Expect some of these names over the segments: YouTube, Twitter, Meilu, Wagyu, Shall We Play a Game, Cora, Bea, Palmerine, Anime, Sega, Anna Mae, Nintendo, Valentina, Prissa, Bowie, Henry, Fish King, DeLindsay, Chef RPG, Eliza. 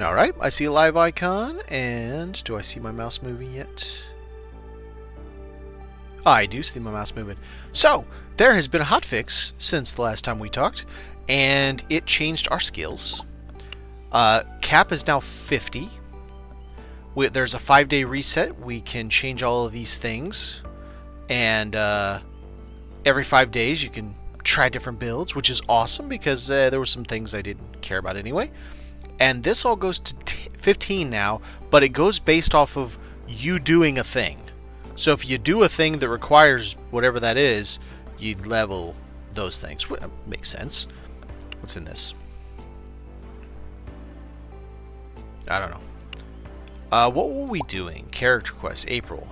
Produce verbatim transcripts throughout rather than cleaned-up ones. Alright, I see a live icon, and do I see my mouse moving yet? I do see my mouse moving. So, there has been a hotfix since the last time we talked, and it changed our skills. Uh, cap is now fifty. We, there's a five-day reset. We can change all of these things, and uh, every five days you can try different builds, which is awesome because uh, there were some things I didn't care about anyway. And this all goes to fifteen now, but it goes based off of you doing a thing. So if you do a thing that requires whatever that is, you'd level those things. Well, makes sense. What's in this? I don't know. Uh, what were we doing? Character quest, April.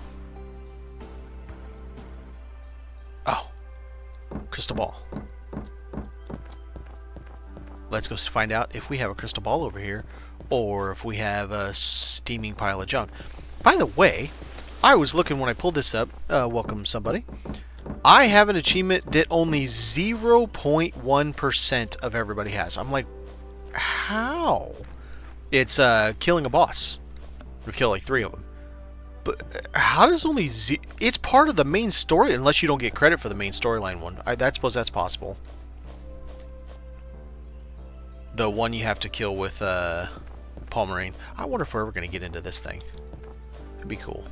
Oh. Crystal ball. Let's go find out if we have a crystal ball over here, or if we have a steaming pile of junk. By the way, I was looking when I pulled this up. Uh, welcome, somebody. I have an achievement that only zero point one percent of everybody has. I'm like, how? It's uh, killing a boss. We've killed like three of them. But how does only Z... It's part of the main story, unless you don't get credit for the main storyline one. I, I suppose that's possible. The one you have to kill with uh, Palmerine. I wonder if we're ever going to get into this thing. It'd be cool.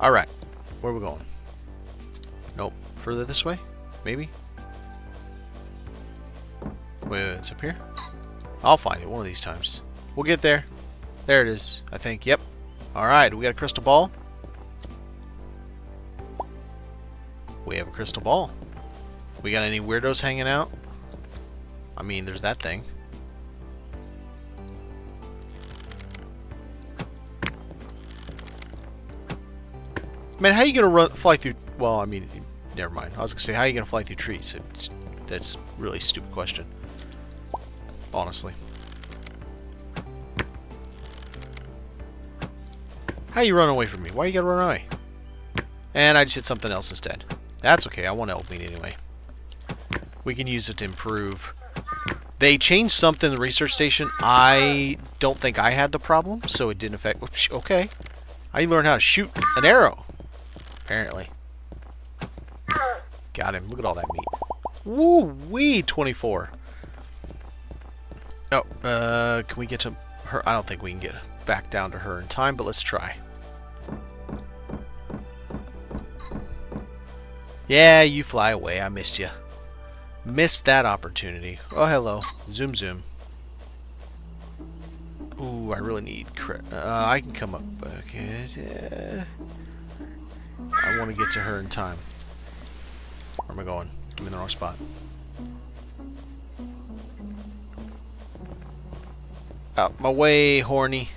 Alright. Where are we going? Nope. Further this way? Maybe? Wait, it's up here? I'll find it one of these times. We'll get there. There it is, I think. Yep. Alright, we got a crystal ball. We have a crystal ball. We got any weirdos hanging out? I mean, there's that thing. Man, how are you gonna run, fly through? Well, I mean, never mind. I was gonna say, how are you gonna fly through trees? It's, that's a really stupid question, honestly. How you run away from me? Why you gotta run away? And I just hit something else instead. That's okay. I want to help me anyway. We can use it to improve. They changed something in the research station. I don't think I had the problem, so it didn't affect... Oops, okay. I learned how to shoot an arrow, apparently. Got him. Look at all that meat. Woo-wee, twenty-four. Oh, uh, can we get to her? I don't think we can get back down to her in time, but let's try. Yeah, you fly away. I missed you. Missed that opportunity. Oh, hello. Zoom, zoom. Ooh, I really need cre- uh, I can come up. Okay. Yeah. I want to get to her in time. Where am I going? I'm in the wrong spot. Out my way, horny.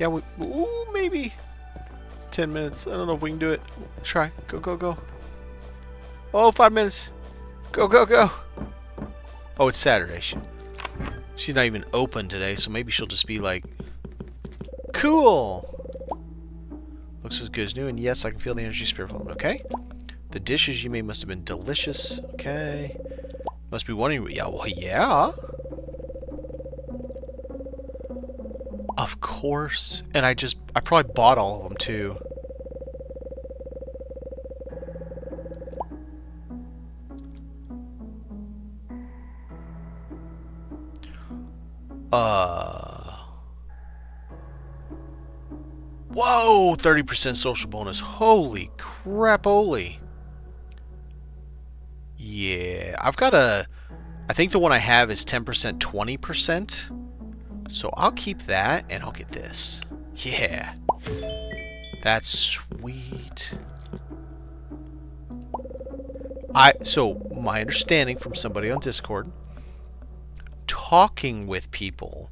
Yeah, we, ooh, maybe ten minutes. I don't know if we can do it. Try. Go, go, go. Oh, five minutes. Go, go, go. Oh, it's Saturday. She, she's not even open today, so maybe she'll just be like, cool. Looks as good as new, and yes, I can feel the energy spirit flowing. Okay. The dishes you made must have been delicious. Okay. Must be wondering. Yeah, well, yeah. Of course. And I just... I probably bought all of them, too. Uh... Whoa! thirty percent social bonus. Holy crap-oli. Yeah. I've got a... I think the one I have is ten percent, twenty percent. So I'll keep that, and I'll get this. Yeah. That's sweet. I So, my understanding from somebody on Discord, talking with people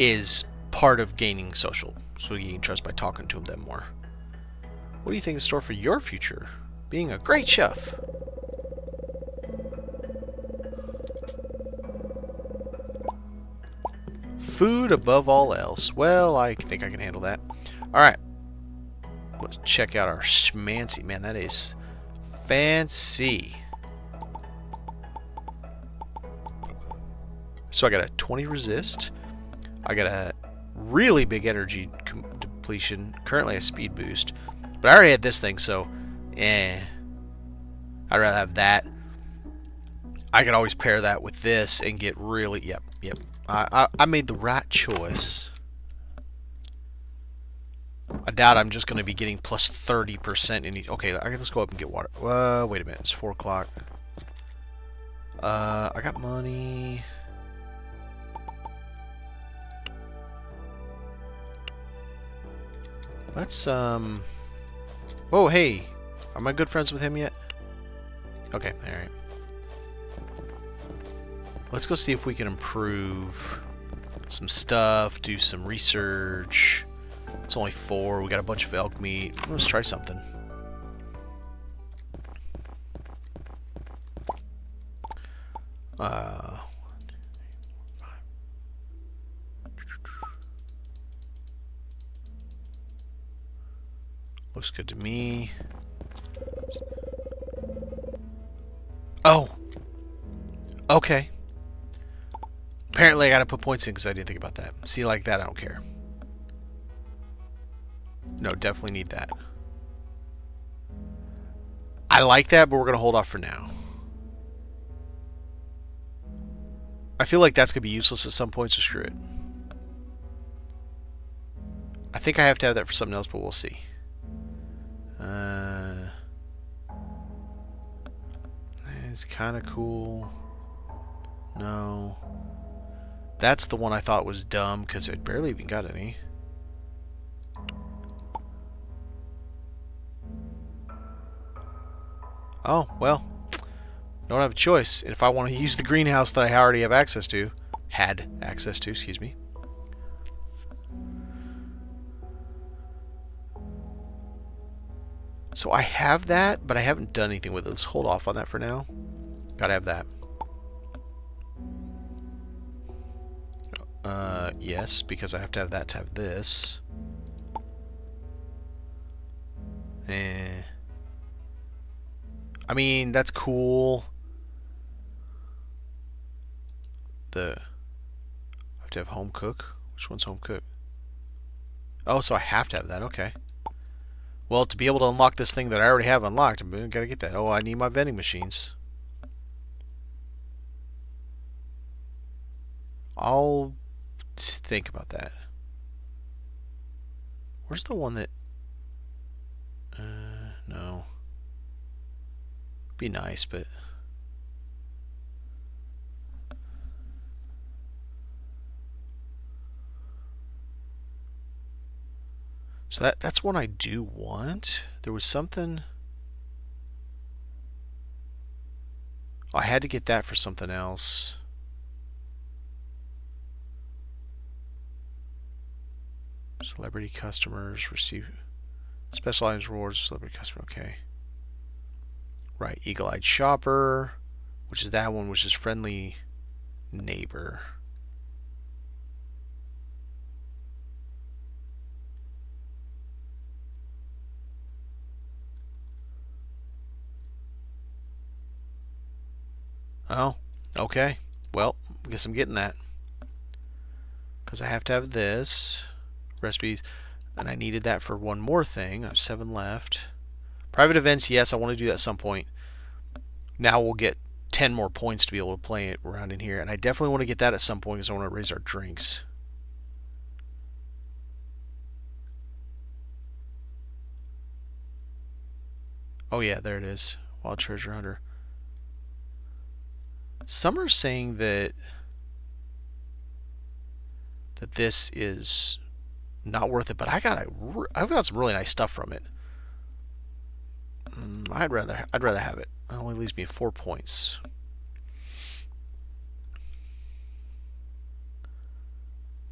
is part of gaining social. So you can trust by talking to them more. What do you think is in store for your future? Being a great chef. Food above all else. Well, I think I can handle that. Alright. Let's check out our schmancy. Man, that is fancy. So I got a twenty resist. I got a really big energy depletion. Currently a speed boost. But I already had this thing, so eh. I'd rather have that. I could always pair that with this and get really... Yep, yep. I, I, I made the right choice. I doubt I'm just going to be getting plus thirty percent in each... Okay, let's go up and get water. Uh, wait a minute. It's four o'clock. Uh, I got money... Let's, um... Oh, hey! Are my good friends with him yet? Okay, alright. Let's go see if we can improve some stuff, do some research. It's only four, we got a bunch of elk meat. Let's try something. Uh... Looks good to me. Oh! Okay. Apparently I gotta put points in because I didn't think about that. See, like that, I don't care. No, definitely need that. I like that, but we're gonna hold off for now. I feel like that's gonna be useless at some point, so screw it. I think I have to have that for something else, but we'll see. Uh, it's kind of cool. No. That's the one I thought was dumb because it barely even got any. Oh, well. Don't have a choice. If I want to use the greenhouse that I already have access to, had access to, excuse me. So I have that, but I haven't done anything with it. Let's hold off on that for now. Gotta have that. Uh, yes, because I have to have that to have this. Eh. I mean, that's cool. The... I have to have home cook. Which one's home cook? Oh, so I have to have that. Okay. Well, to be able to unlock this thing that I already have unlocked, I'm going to get that. Oh, I need my vending machines. I'll think about that. Where's the one that... Uh, no. Be nice, but... So that, that's one I do want. There was something... I had to get that for something else. Celebrity customers receive... Special items, rewards, celebrity customer, okay. Right, eagle-eyed shopper, which is that one, which is friendly neighbor. Oh, okay. Well, I guess I'm getting that. Because I have to have this. Recipes. And I needed that for one more thing. I have seven left. Private events, yes, I want to do that at some point. Now we'll get ten more points to be able to play it around in here. And I definitely want to get that at some point because I want to raise our drinks. Oh yeah, there it is. Wild Treasure Hunter. Some are saying that that this is not worth it, but I got a, I've got some really nice stuff from it. Mm, I'd rather I'd rather have it. It only leaves me four points.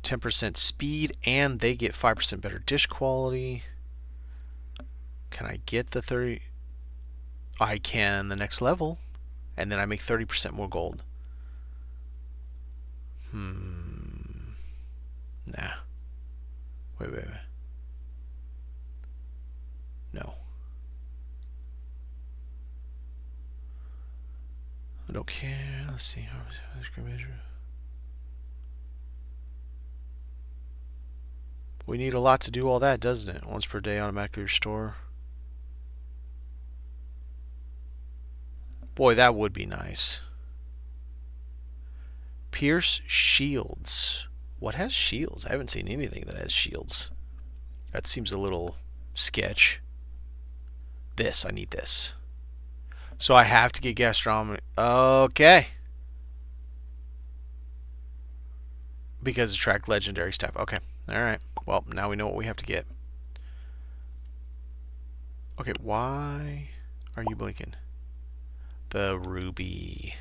ten percent speed, and they get five percent better dish quality. Can I get the thirty? I can the next level. And then I make thirty percent more gold. Hmm. Nah. Wait, wait, wait. No. I don't care. Let's see how this can measure. We need a lot to do all that, doesn't it? Once per day, automatically restore. Boy, that would be nice. Pierce shields. What has shields? I haven't seen anything that has shields. That seems a little sketch. This, I need this. So I have to get gastronomy. Okay. Because attract legendary stuff. Okay. Alright. Well, now we know what we have to get. Okay, why are you blinking? The ruby.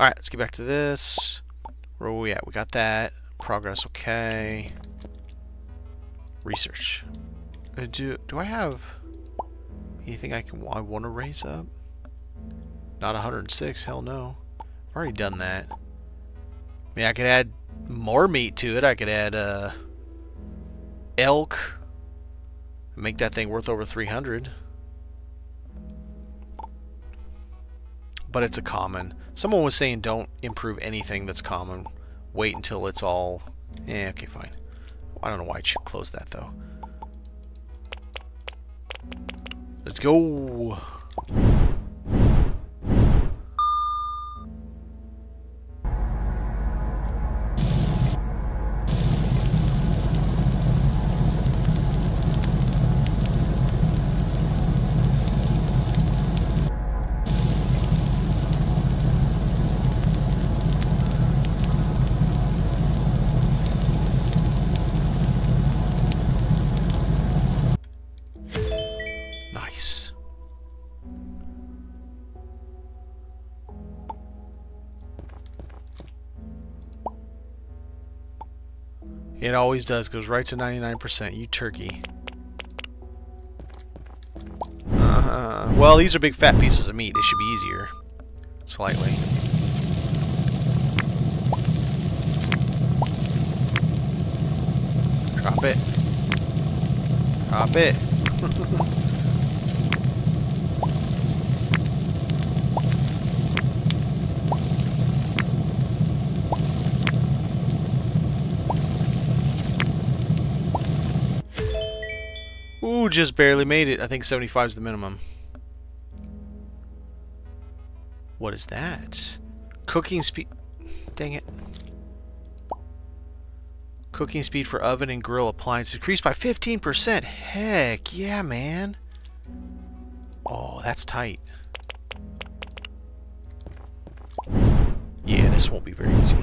Alright, let's get back to this. Where are we at? We got that. Progress, okay. Research. Uh, do, do I have... Anything I can I want to raise up? Not one hundred six, hell no. I've already done that. I mean, I could add more meat to it. I could add uh, elk. Make that thing worth over three hundred. But it's a common. Someone was saying don't improve anything that's common. Wait until it's all... Eh, okay, fine. I don't know why I should close that, though. Let's go. It always does. Goes right to ninety-nine percent. You turkey. Uh-huh. Well, these are big fat pieces of meat. They should be easier. Slightly. Drop it. Drop it. Just barely made it. I think seventy-five is the minimum. What is that? Cooking speed... Dang it. Cooking speed for oven and grill appliances increased by fifteen percent. Heck yeah, man. Oh, that's tight. Yeah, this won't be very easy.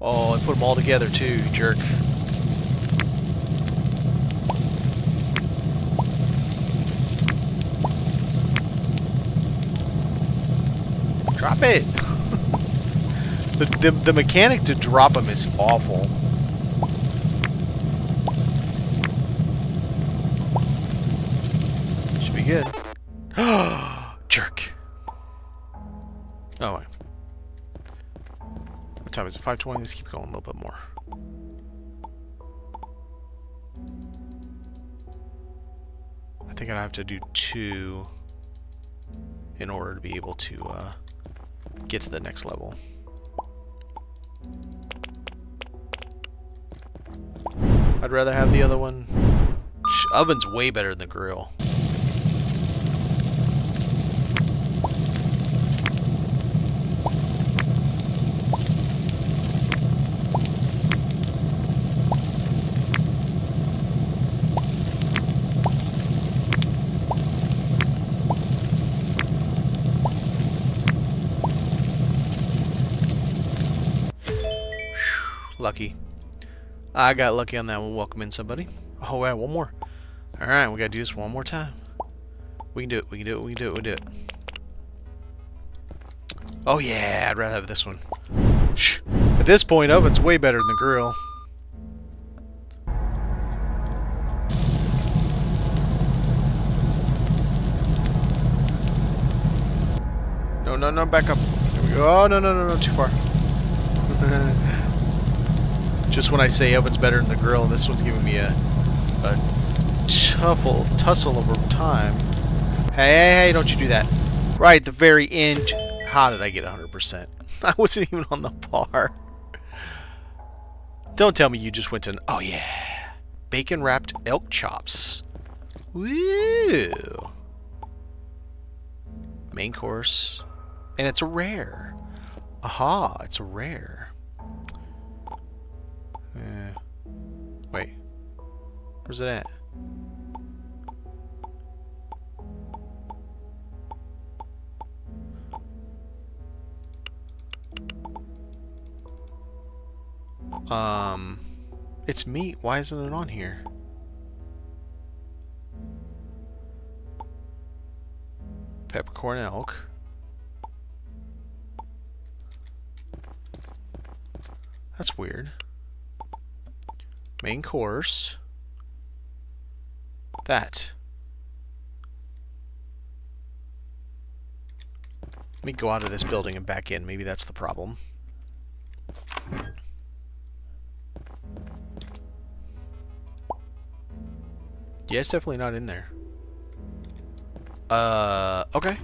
Oh, I put them all together too, jerk. Drop it! the, the, the mechanic to drop them is awful. Should be good. Jerk! Oh, wait. What time is it? five twenty? Let's keep going a little bit more. I think I'd have to do two in order to be able to, uh... get to the next level. I'd rather have the other one. Oven's way better than the grill. Lucky. I got lucky on that one. Welcome in, somebody. Oh, wow, one more. All right, we got to do this one more time. We can do it. We can do it. We can do it. We can do it. Oh, yeah. I'd rather have this one. At this point, oven's way better than the grill. No, no, no. Back up. There we go. Oh, no, no, no, no. Too far. Just when I say oven's better than the grill, this one's giving me a, a tuffle, tussle over time. Hey, hey, hey, don't you do that. Right at the very end. How did I get one hundred percent? I wasn't even on the bar. Don't tell me you just went to... Oh, yeah. Bacon-wrapped elk chops. Woo! Main course. And it's a rare. Aha, it's a rare. Uh, wait. Where's it at? Um, it's meat. Why isn't it on here? Peppercorn elk. That's weird. Main course. That. Let me go out of this building and back in. Maybe that's the problem. Yeah, it's definitely not in there. Uh, okay.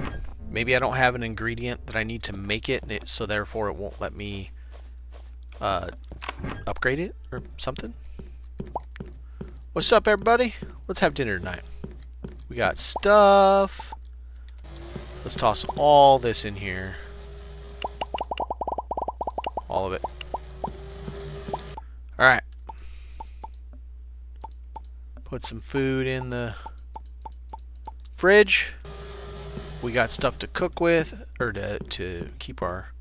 Maybe I don't have an ingredient that I need to make it, and it so therefore it won't let me uh, upgrade it or something. What's up, everybody? Let's have dinner tonight. We got stuff. Let's toss all this in here. All of it. Alright. Put some food in the fridge. We got stuff to cook with, or to, to keep our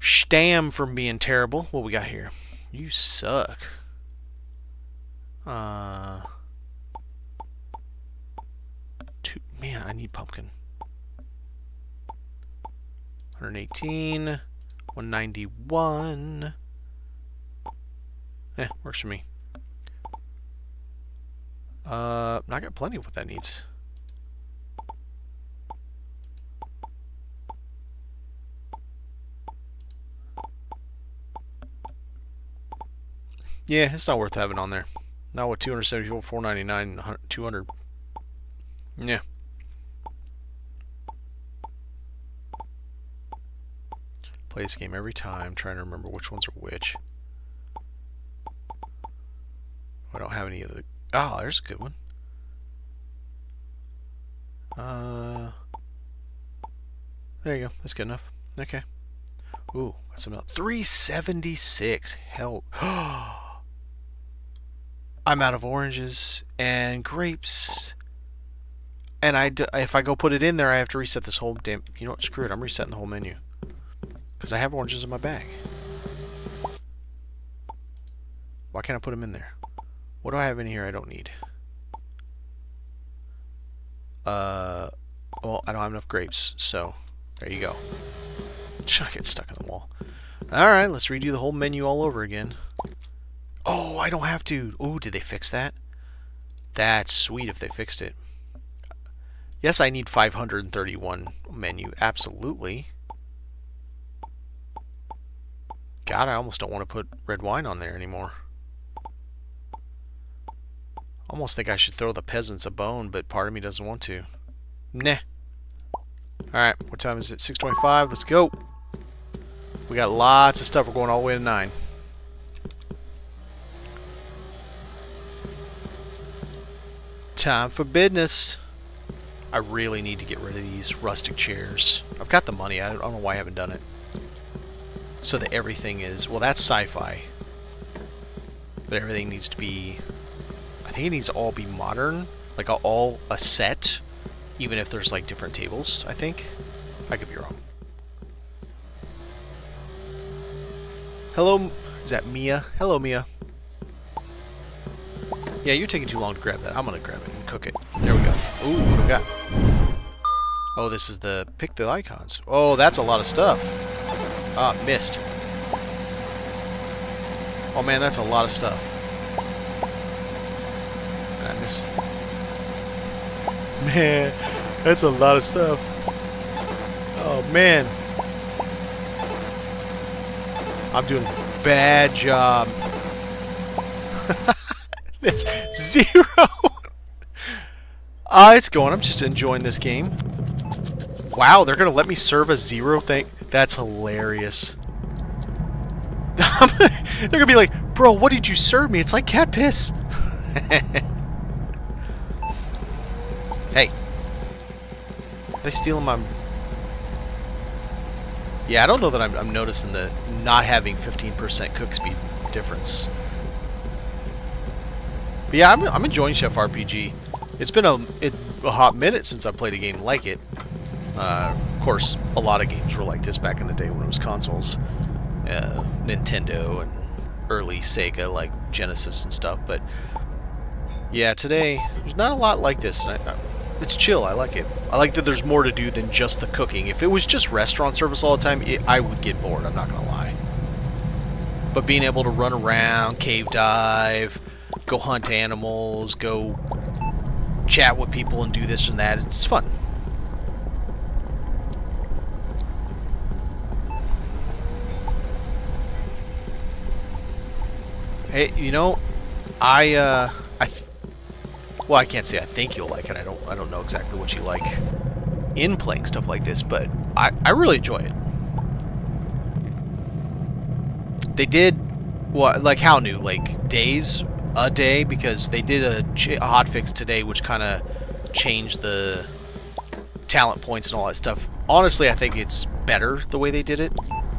stam from being terrible. What we got here? You suck. Uh, two, man, I need pumpkin. one eighteen, one ninety-one. Eh, works for me. Uh, I got plenty of what that needs. Yeah, it's not worth having on there. Not with two hundred seventy-four, four ninety-nine, two hundred. Yeah. Play this game every time, trying to remember which ones are which. I don't have any of the... Oh, there's a good one. Uh, there you go. That's good enough. Okay. Ooh, got some out. three seventy-six. Hell. I'm out of oranges and grapes. And I do, if I go put it in there, I have to reset this whole damn... You know what? Screw it. I'm resetting the whole menu. Because I have oranges in my bag. Why can't I put them in there? What do I have in here I don't need? Uh, well, I don't have enough grapes, so there you go. I get stuck in the wall. Alright, let's redo the whole menu all over again. Oh, I don't have to. Ooh, did they fix that? That's sweet if they fixed it. Yes, I need five hundred thirty-one menu. Absolutely. God, I almost don't want to put red wine on there anymore. Almost think I should throw the peasants a bone, but part of me doesn't want to. Nah. Alright, what time is it? six twenty-five. Let's go. We got lots of stuff. We're going all the way to nine. Time for business. I really need to get rid of these rustic chairs. I've got the money. I don't know why I haven't done it. So that everything is... Well, that's sci-fi. But everything needs to be... I think it needs to all be modern, like all a set, even if there's like different tables, I think. I could be wrong. Hello, is that Mia? Hello, Mia. Yeah, you're taking too long to grab that. I'm gonna grab it and cook it. There we go. Ooh, what do we got? Oh, this is the pick the icons. Oh, that's a lot of stuff. Ah, missed. Oh man, that's a lot of stuff. Man, that's a lot of stuff. Oh man, I'm doing bad job. That's zero. Uh, it's going. I'm just enjoying this game. Wow, they're going to let me serve a zero thing? That's hilarious. They're going to be like, bro, what did you serve me? It's like cat piss. Hey. Are they stealing my... Yeah, I don't know that I'm, I'm noticing the not having fifteen percent cook speed difference. But yeah, I'm, I'm enjoying Chef R P G. It's been a, it, a hot minute since I played a game like it. Uh, of course, a lot of games were like this back in the day when it was consoles. Uh, Nintendo and early Sega, like Genesis and stuff. But yeah, today, there's not a lot like this. And I, I, it's chill. I like it. I like that there's more to do than just the cooking. If it was just restaurant service all the time, it, I would get bored. I'm not going to lie. But being able to run around, cave dive, go hunt animals, go chat with people and do this and that, it's fun. Hey, you know, I, uh, I... Th Well, I can't say I think you'll like it. I don't I don't know exactly what you like in playing stuff like this, but I, I really enjoy it. They did, well, like how new? Like days a day? Because they did a, a hotfix today, which kind of changed the talent points and all that stuff. Honestly, I think it's better the way they did it.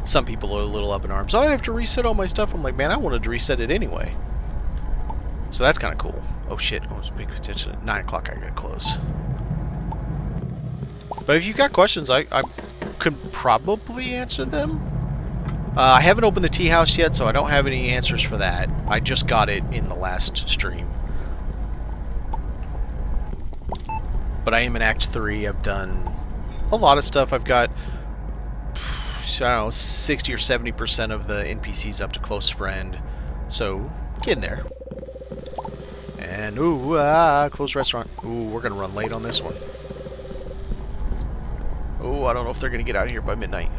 Some people are a little up in arms. Oh, I have to reset all my stuff. I'm like, man, I wanted to reset it anyway. So that's kind of cool. Oh shit, I was paying attention. At nine o'clock I gotta close. But if you got questions, I, I could probably answer them. Uh, I haven't opened the tea house yet, so I don't have any answers for that. I just got it in the last stream. But I am in Act three. I've done a lot of stuff. I've got, I don't know, sixty or seventy percent of the N P Cs up to close friend. So, get in there. And, ooh, ah, closed restaurant. Ooh, we're going to run late on this one. Ooh, I don't know if they're going to get out of here by midnight.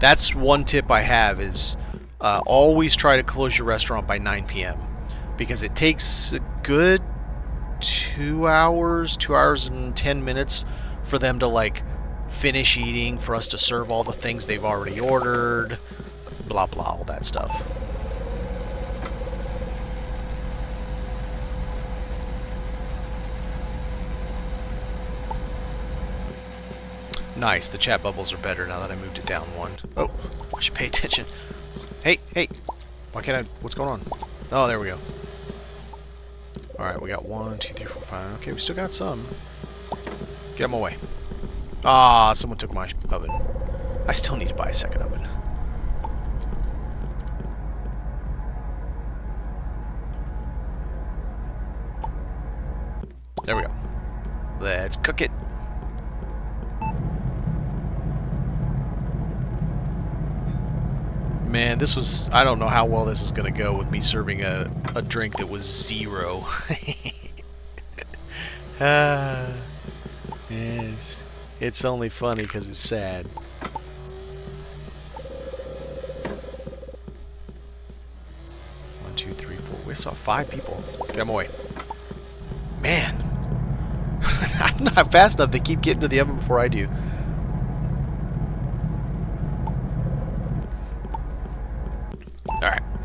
That's one tip I have is uh, always try to close your restaurant by nine p m Because it takes a good two hours, two hours and ten minutes for them to, like, finish eating, for us to serve all the things they've already ordered, blah, blah, all that stuff. Nice, the chat bubbles are better now that I moved it down one. Oh, I should pay attention. Hey, hey! Why can't I... What's going on? Oh, there we go. Alright, we got one, two, three, four, five. Okay, we still got some. Get them away. Ah, someone took my oven. I still need to buy a second oven. There we go. Let's cook it. Man, this was... I don't know how well this is going to go with me serving a, a drink that was zero. Ah, yes. It's only funny because it's sad. One, two, three, four. We saw five people. Get them away. Man. I'm not fast enough. They keep getting to the oven before I do.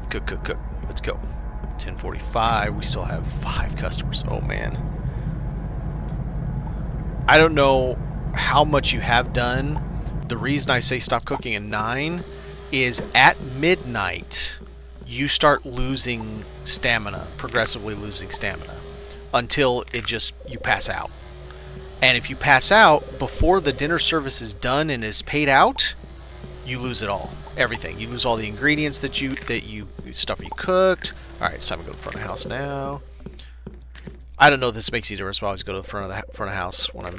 Cook, cook, cook. Let's go. ten forty-five. We still have five customers. Oh, man. I don't know how much you have done. The reason I say stop cooking at nine is at midnight, you start losing stamina, progressively losing stamina, until it just, you pass out. And if you pass out before the dinner service is done and is paid out, you lose it all. Everything. You lose all the ingredients that you that you stuff you cooked. Alright, it's time to go to the front of the house now. I don't know if this makes any difference, but I always go to the front of the front of the house when I'm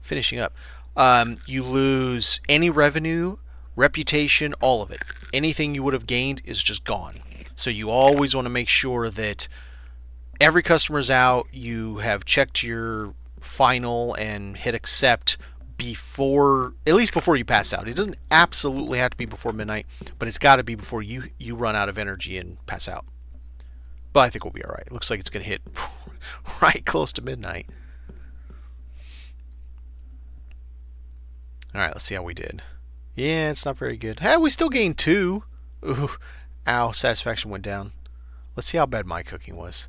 finishing up. Um, you lose any revenue, reputation, all of it. Anything you would have gained is just gone. So you always want to make sure that every customer's out, you have checked your final and hit accept before, at least before you pass out. It doesn't absolutely have to be before midnight, but it's got to be before you, you run out of energy and pass out. But I think we'll be all right. It looks like it's going to hit right close to midnight. All right, let's see how we did. Yeah, it's not very good. Hey, we still gained two. Ooh, ow, satisfaction went down. Let's see how bad my cooking was.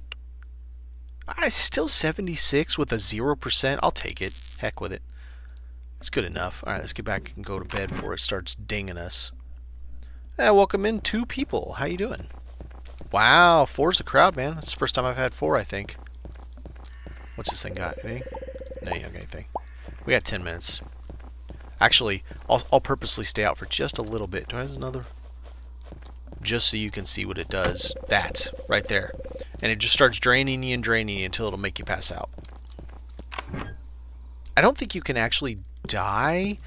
I still seventy-six with a zero percent. I'll take it. Heck with it. It's good enough. All right, let's get back and go to bed before it starts dinging us. Hey, welcome in two people. How you doing? Wow, four's a crowd, man. That's the first time I've had four, I think. What's this thing got? Anything? No, you don't get anything. We got ten minutes. Actually, I'll, I'll purposely stay out for just a little bit. Do I have another? Just so you can see what it does. That, right there. And it just starts draining you and draining you until it'll make you pass out. I don't think you can actually die,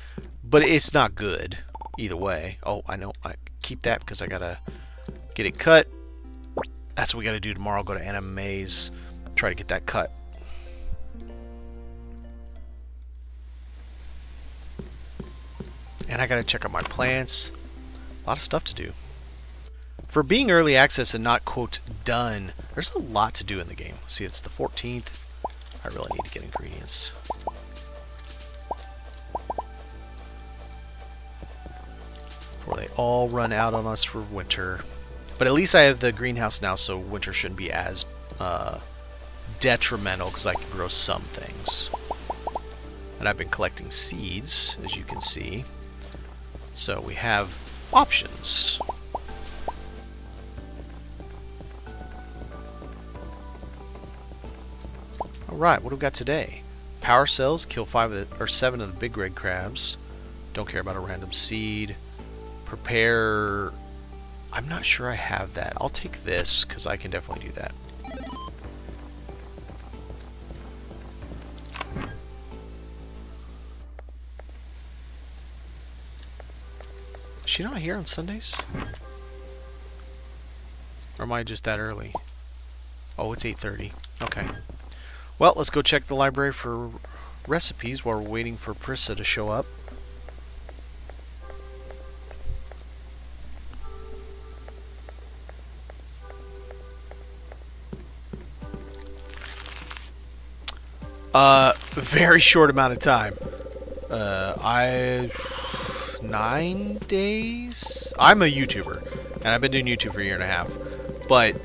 but it's not good either way. Oh, I know. I keep that because I gotta get it cut. That's what we gotta do tomorrow. Go to Anna Mae's, try to get that cut. And I gotta check out my plants. A lot of stuff to do. For being early access and not, quote, done, there's a lot to do in the game. See, it's the fourteenth. I really need to get ingredients. Before they all run out on us for winter. But at least I have the greenhouse now, so winter shouldn't be as uh, detrimental because I can grow some things. And I've been collecting seeds, as you can see. So we have options. Alright, what do we got today? Power cells, kill five of the, or seven of the big red crabs. Don't care about a random seed. Prepare... I'm not sure I have that. I'll take this, because I can definitely do that. Is she not here on Sundays? Or am I just that early? Oh, it's eight thirty. Okay. Well, let's go check the library for recipes while we're waiting for Prissa to show up. Uh, very short amount of time. Uh, I... Nine days? I'm a YouTuber, and I've been doing YouTube for a year and a half. But...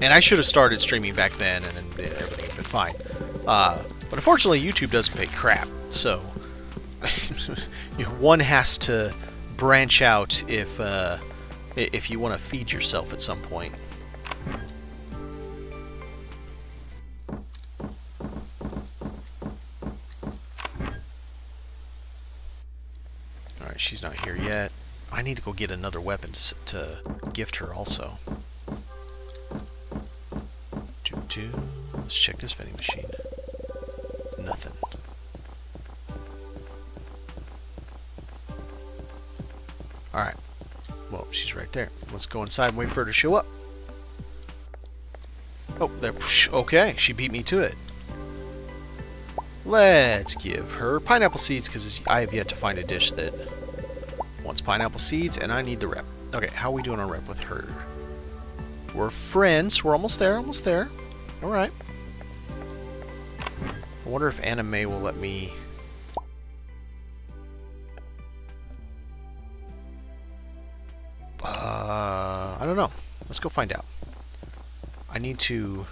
And I should have started streaming back then, and then everything would have been fine. Uh, but unfortunately, YouTube doesn't pay crap, so you know, one has to branch out if uh, if you want to feed yourself at some point. All right, she's not here yet. I need to go get another weapon to, to gift her also. To. Let's check this vending machine. Nothing. Alright. Well, she's right there. Let's go inside and wait for her to show up. Oh, there. Okay, she beat me to it. Let's give her pineapple seeds because I have yet to find a dish that wants pineapple seeds and I need the rep. Okay, how are we doing on rep with her? We're friends. We're almost there. Almost there. Alright. I wonder if Anna Mae will let me... Uh, I don't know. Let's go find out. I need to...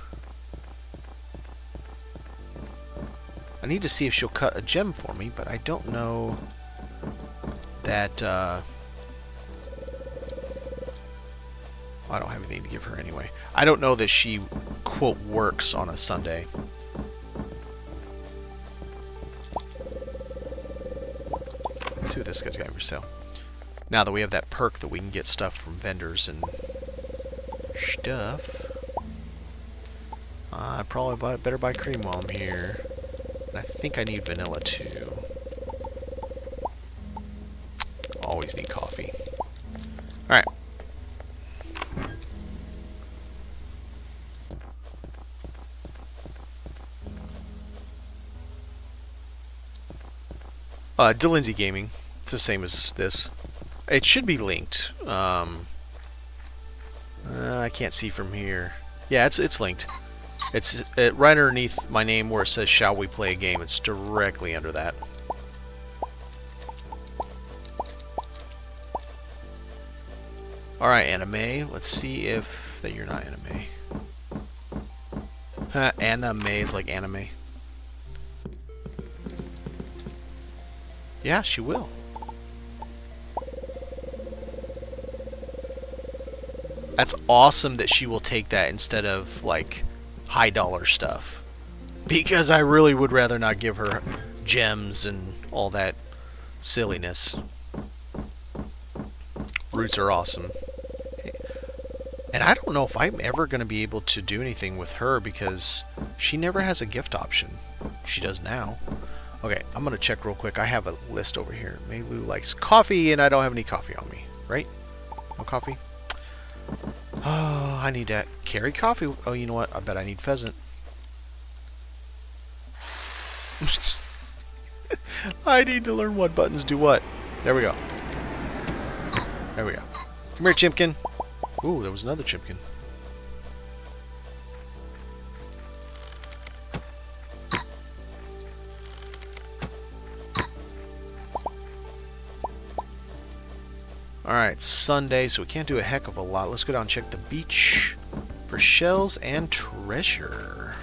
I need to see if she'll cut a gem for me, but I don't know that... Uh, I don't have anything to give her anyway. I don't know that she, quote, works on a Sunday. Let's see what this guy's got for sale. Now that we have that perk that we can get stuff from vendors and stuff, I probably buy, better buy cream while I'm here. And I think I need vanilla too. Always need coffee. Alright. Uh, DeLindsay Gaming. It's the same as this. It should be linked. Um, uh, I can't see from here. Yeah, it's it's linked. It's it, right underneath my name where it says Shall We Play a Game. It's directly under that. Alright, Anime. Let's see if... that you're not Anime. Huh, Anna Mae is like Anime. Yeah, she will. That's awesome that she will take that instead of, like, high dollar stuff. Because I really would rather not give her gems and all that silliness. Roots are awesome. And I don't know if I'm ever going to be able to do anything with her because she never has a gift option. She does now. Okay, I'm going to check real quick. I have a list over here. Meilu likes coffee, and I don't have any coffee on me, right? No coffee? Oh, I need to carry coffee. Oh, you know what? I bet I need pheasant. I need to learn what buttons do what. There we go. There we go. Come here, Chimkin. Ooh, there was another Chipkin. Alright, Sunday, so we can't do a heck of a lot. Let's go down and check the beach for shells and treasure.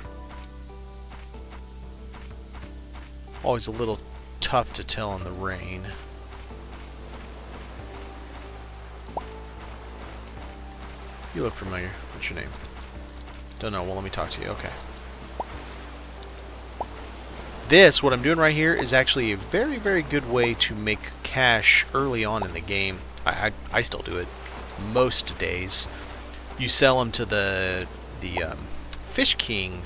Always a little tough to tell in the rain. You look familiar. What's your name? Don't know. Well, let me talk to you. Okay. This, what I'm doing right here, is actually a very, very good way to make cash early on in the game. I, I, I still do it most days. You sell them to the the um, Fish King.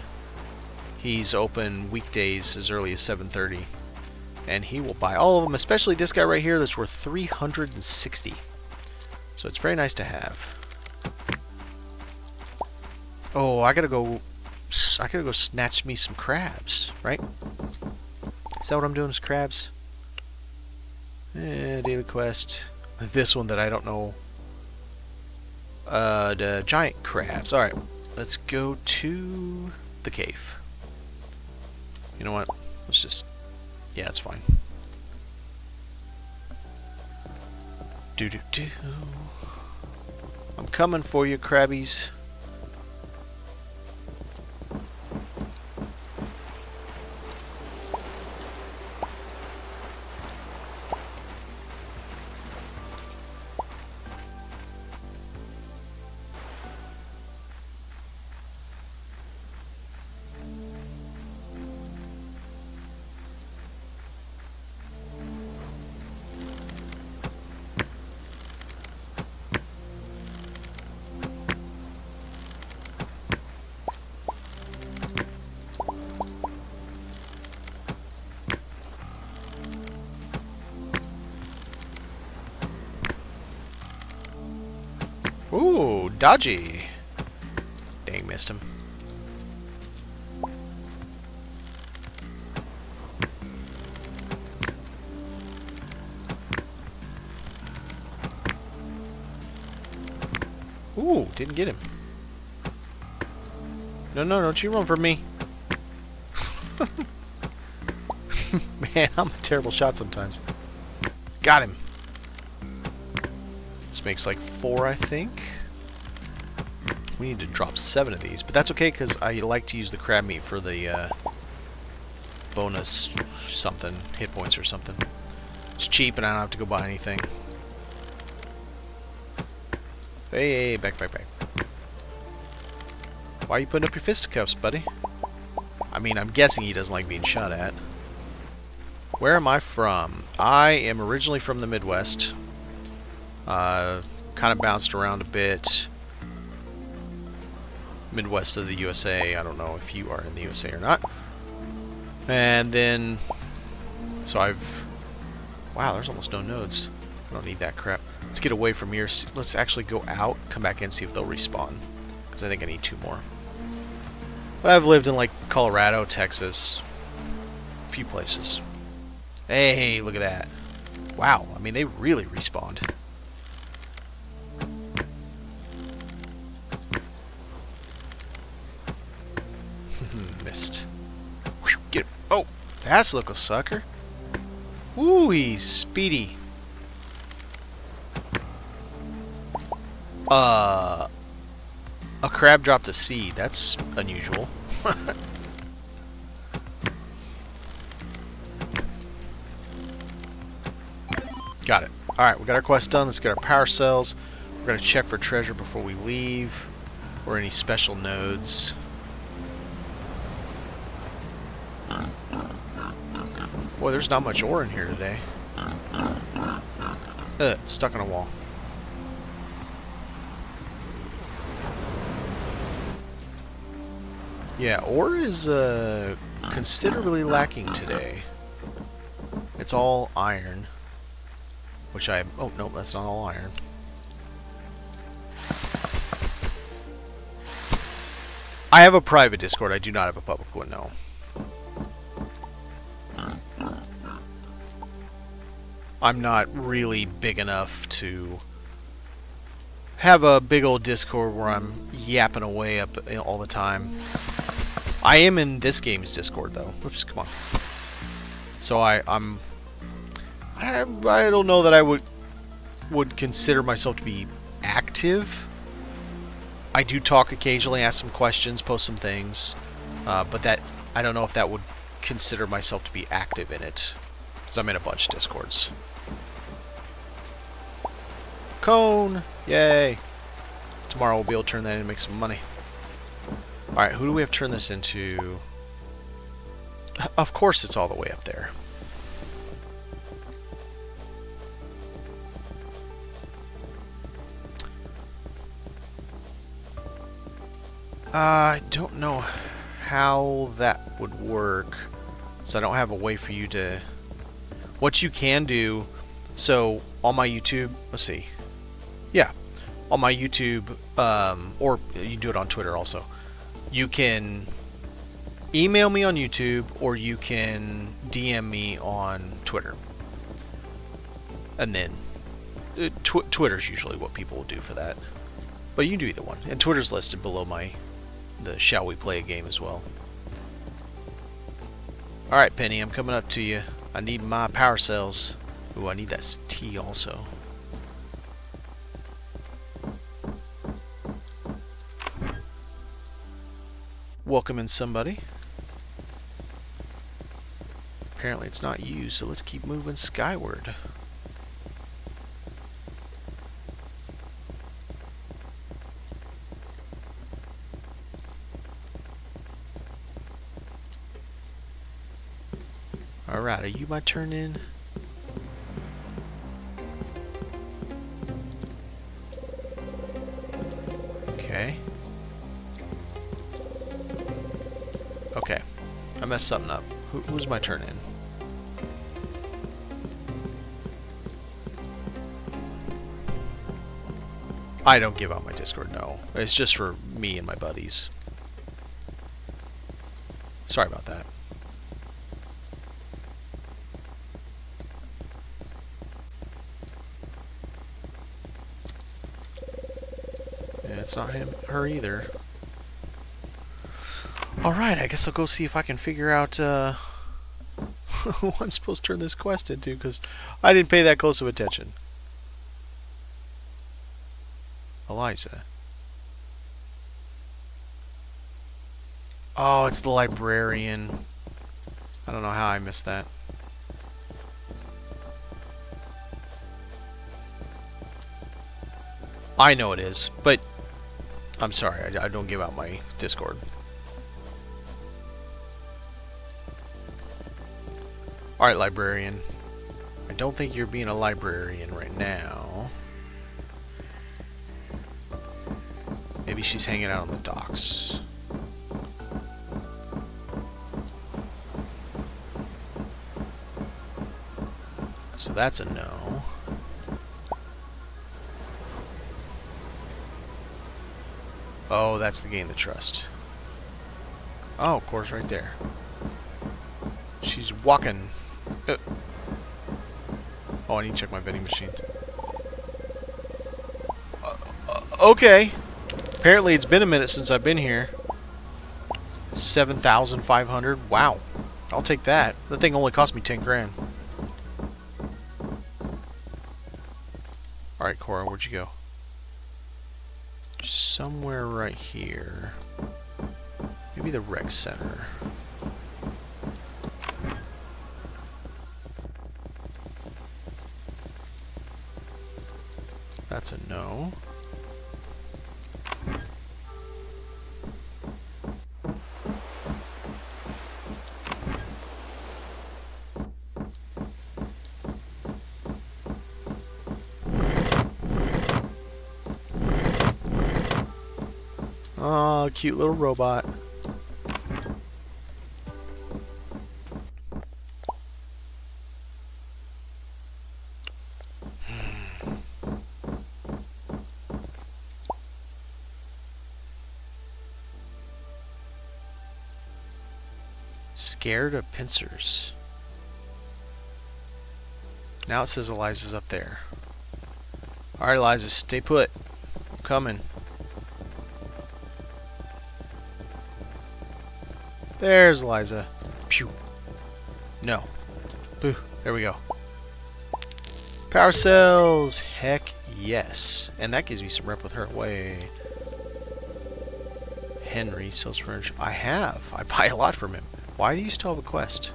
He's open weekdays as early as seven thirty, and he will buy all of them. Especially this guy right here, that's worth three hundred sixty. So it's very nice to have. Oh, I gotta go. I gotta go snatch me some crabs, right? Is that what I'm doing? Is crabs? Eh, daily quest. This one that I don't know. Uh, the giant crabs. All right, let's go to the cave. You know what? Let's just. Yeah, it's fine. Do do do. I'm coming for you, crabbies. Ooh, dodgy. Dang, missed him. Ooh, didn't get him. No, no, don't you run from me. Man, I'm a terrible shot sometimes. Got him. This makes like four, I think. We need to drop seven of these, but that's okay because I like to use the crab meat for the uh, bonus something, hit points or something. It's cheap and I don't have to go buy anything. Hey, hey, hey, back, back, back. Why are you putting up your fisticuffs, buddy? I mean, I'm guessing he doesn't like being shot at. Where am I from? I am originally from the Midwest. Uh, kind of bounced around a bit. Midwest of the U S A. I don't know if you are in the U S A or not. And then... So I've... Wow, there's almost no nodes. I don't need that crap. Let's get away from here. Let's actually go out, come back in, and see if they'll respawn. Because I think I need two more. But I've lived in, like, Colorado, Texas. A few places. Hey, look at that. Wow, I mean, they really respawned. Missed. Get him. Oh, that's a little sucker. Woo, he's speedy. Uh, a crab dropped a seed. That's unusual. Got it. Alright, we got our quest done. Let's get our power cells. We're going to check for treasure before we leave. Or any special nodes. Boy, there's not much ore in here today. Ugh, stuck on a wall. Yeah, ore is uh, considerably lacking today. It's all iron. Which I... Oh, no, that's not all iron. I have a private Discord. I do not have a public one, no. I'm not really big enough to have a big old Discord where I'm yapping away up all the time. I am in this game's Discord, though. Whoops, come on. So I, I'm... I, I don't know that I would would consider myself to be active. I do talk occasionally, ask some questions, post some things, uh, but that I don't know if that would consider myself to be active in it, because I'm in a bunch of Discords. Cone, yay! Tomorrow we'll be able to turn that in and make some money. All right, who do we have to turn this into? Of course, it's all the way up there. Uh, I don't know how that would work, so I don't have a way for you to... What you can do, so on my YouTube, let's see, yeah, on my YouTube, um, or you do it on Twitter also, you can email me on YouTube, or you can D M me on Twitter, and then uh, tw Twitter's usually what people will do for that, but you can do either one, and Twitter's listed below my... the Shall We Play a Game as well. Alright, Penny, I'm coming up to you. I need my power cells. Ooh, I need that tea also. Welcome in somebody. Apparently it's not you, so let's keep moving skyward. Alright, are you my turn in? Okay. Okay. I messed something up. Who, who's my turn in? I don't give out my Discord, no. It's just for me and my buddies. Sorry about that. It's not him, her either. Alright, I guess I'll go see if I can figure out uh, who I'm supposed to turn this quest into, because I didn't pay that close of attention. Eliza. Oh, it's the librarian. I don't know how I missed that. I know it is, but I'm sorry, I, I don't give out my Discord. Alright, librarian. I don't think you're being a librarian right now. Maybe she's hanging out on the docks. So that's a no. Oh, that's the gain the trust. Oh, of course, right there. She's walking. Uh, Oh, I need to check my vending machine. Uh, uh, okay. Apparently it's been a minute since I've been here. seven thousand five hundred. Wow. I'll take that. That thing only cost me ten grand. Alright, Cora, where'd you go? Somewhere right here. Maybe the rec center. That's a no. Oh, cute little robot. Scared of pincers. Now it says Eliza's up there. Alright, Eliza, stay put. I'm coming. There's Eliza. Pew. No. Boo. There we go. Power cells. Heck yes. And that gives me some rep with her. Way. Henry sells furniture. I have. I buy a lot from him. Why do you still have a quest?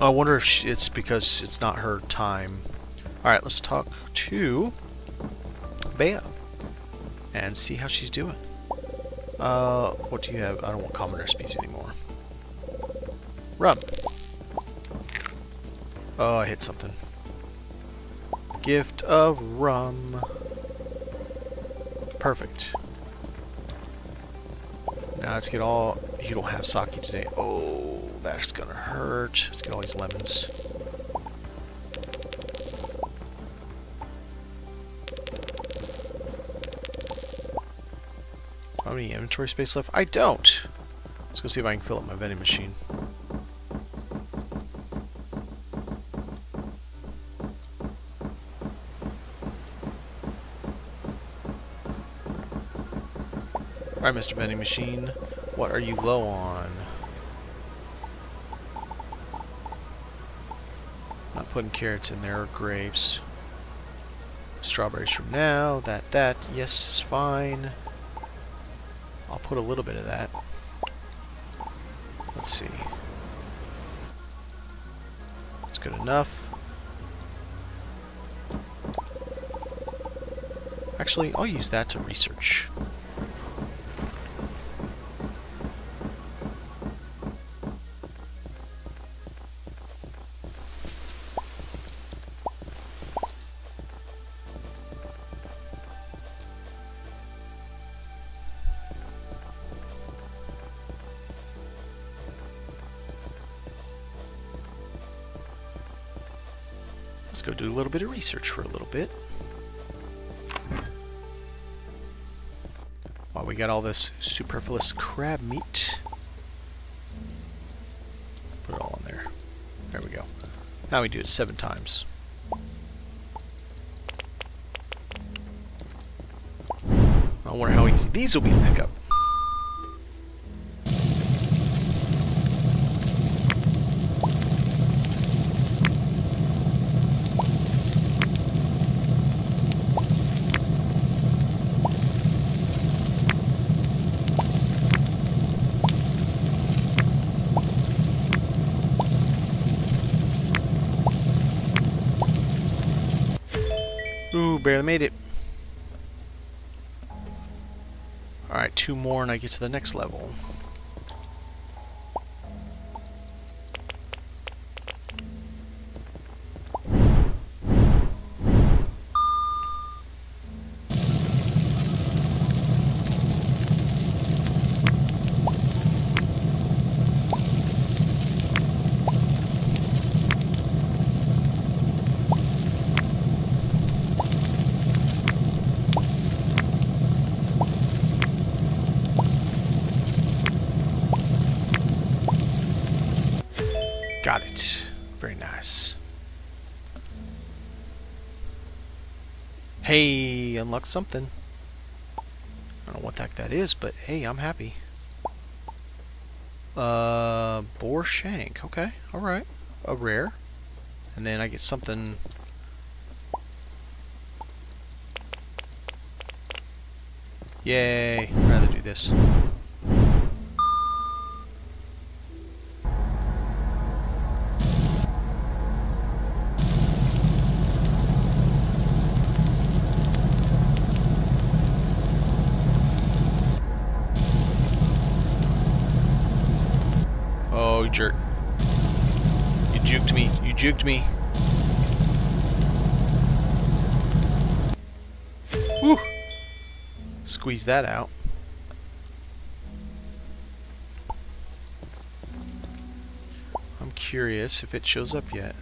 I wonder if she, it's because it's not her time. Alright, let's talk to Bea and see how she's doing. Uh, what do you have? I don't want common recipes anymore. Rub. Oh, I hit something. Gift of rum. Perfect. Now let's get all... You don't have sake today. Oh, that's gonna hurt. Let's get all these lemons. How many inventory space left? I don't! Let's go see if I can fill up my vending machine. Alright, Mister Vending Machine, what are you low on? Not putting carrots in there, or grapes. Strawberries from now, that, that, yes, is fine. I'll put a little bit of that. Let's see. That's good enough. Actually, I'll use that to research. Let's go do a little bit of research for a little bit. While we got all this superfluous crab meat. Put it all in there. There we go. Now we do it seven times. I wonder how easy these will be to pick up. Barely made it. Alright, two more and I get to the next level. Got it. Very nice. Hey, unlock something. I don't know what the heck that is, but hey, I'm happy. Uh, boar shank. Okay, alright. A rare. And then I get something... Yay. I'd rather do this. Oh, you jerk. You juked me. You juked me. Woo! Squeeze that out. I'm curious if it shows up yet.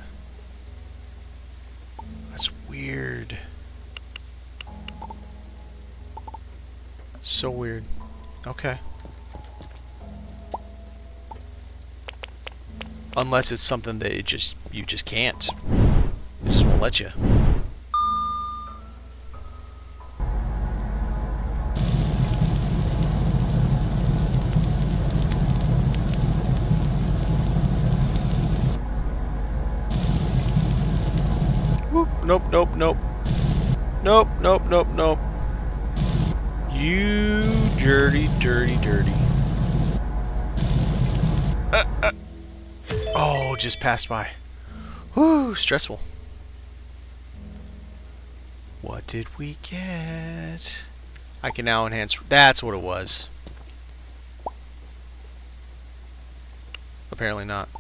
That's weird. So weird. Okay. Unless it's something that it just you just can't. It just won't let you. Nope, nope, nope. Nope, nope, nope, nope. You dirty, dirty, dirty. Uh, uh. Oh, just passed by. Whew, stressful. What did we get? I can now enhance... That's what it was. Apparently not.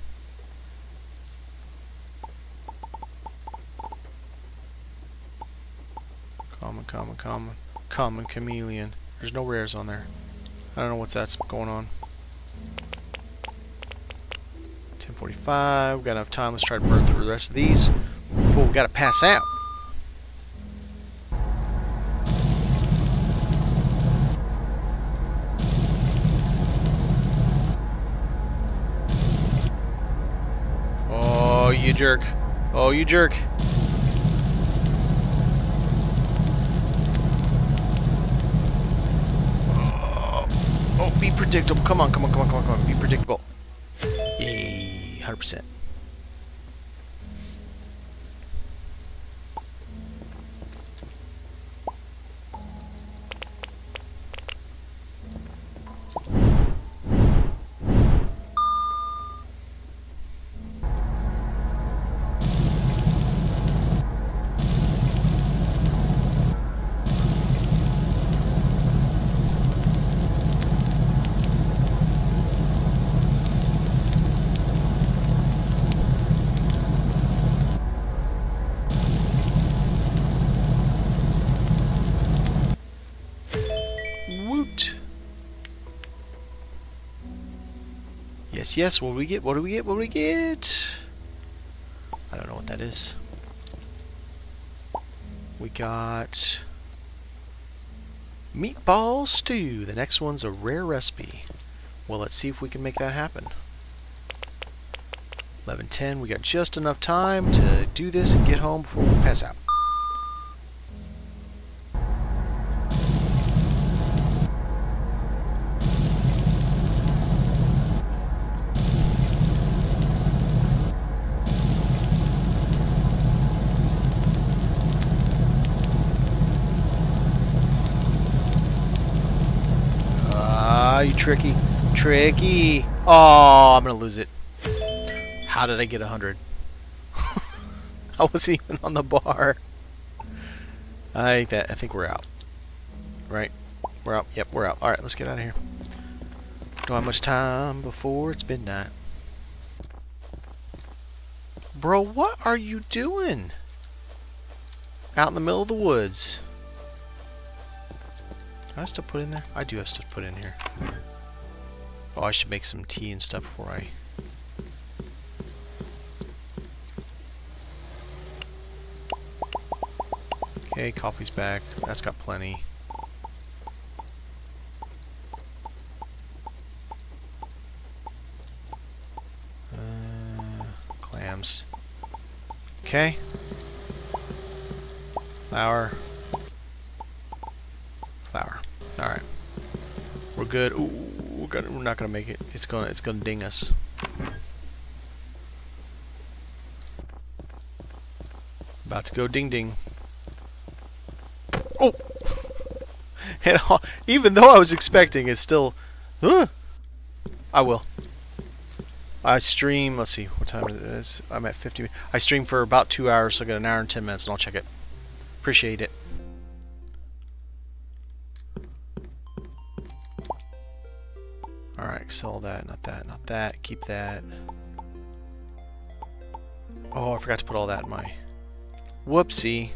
Common, common, common. Common chameleon. There's no rares on there. I don't know what's that's going on. ten forty-five. We've got enough time. Let's try to burn through the rest of these before we got to pass out. Oh, you jerk. Oh, you jerk. Be predictable. Come on, come on, come on, come on, come on. Be predictable. Yay, one hundred percent. Yes, what do we get? What do we get? What do we get? I don't know what that is. We got meatball stew. The next one's a rare recipe. Well, let's see if we can make that happen. eleven ten. We got just enough time to do this and get home before we pass out. Tricky, tricky. Oh, I'm gonna lose it. How did I get a hundred? I wasn't even on the bar. I think that. I think we're out. Right? We're out. Yep, we're out. All right, let's get out of here. Don't have much time before it's midnight. Bro, what are you doing? Out in the middle of the woods. Do I have stuff put in there? I do have stuff put in here. Oh, I should make some tea and stuff before I... Okay, coffee's back. That's got plenty. Uh, items. Okay. Flour. Flour. Alright. We're good. Ooh, we're, gonna, we're not gonna make it. It's gonna it's gonna ding us. About to go ding ding. Oh! And all, even though I was expecting, it's still... Uh, I will. I stream... Let's see, what time it is. I'm at fifty... I stream for about two hours, so I got an hour and ten minutes, and I'll check it. Appreciate it. Alright, sell that, not that, not that. Keep that. Oh, I forgot to put all that in my... Whoopsie.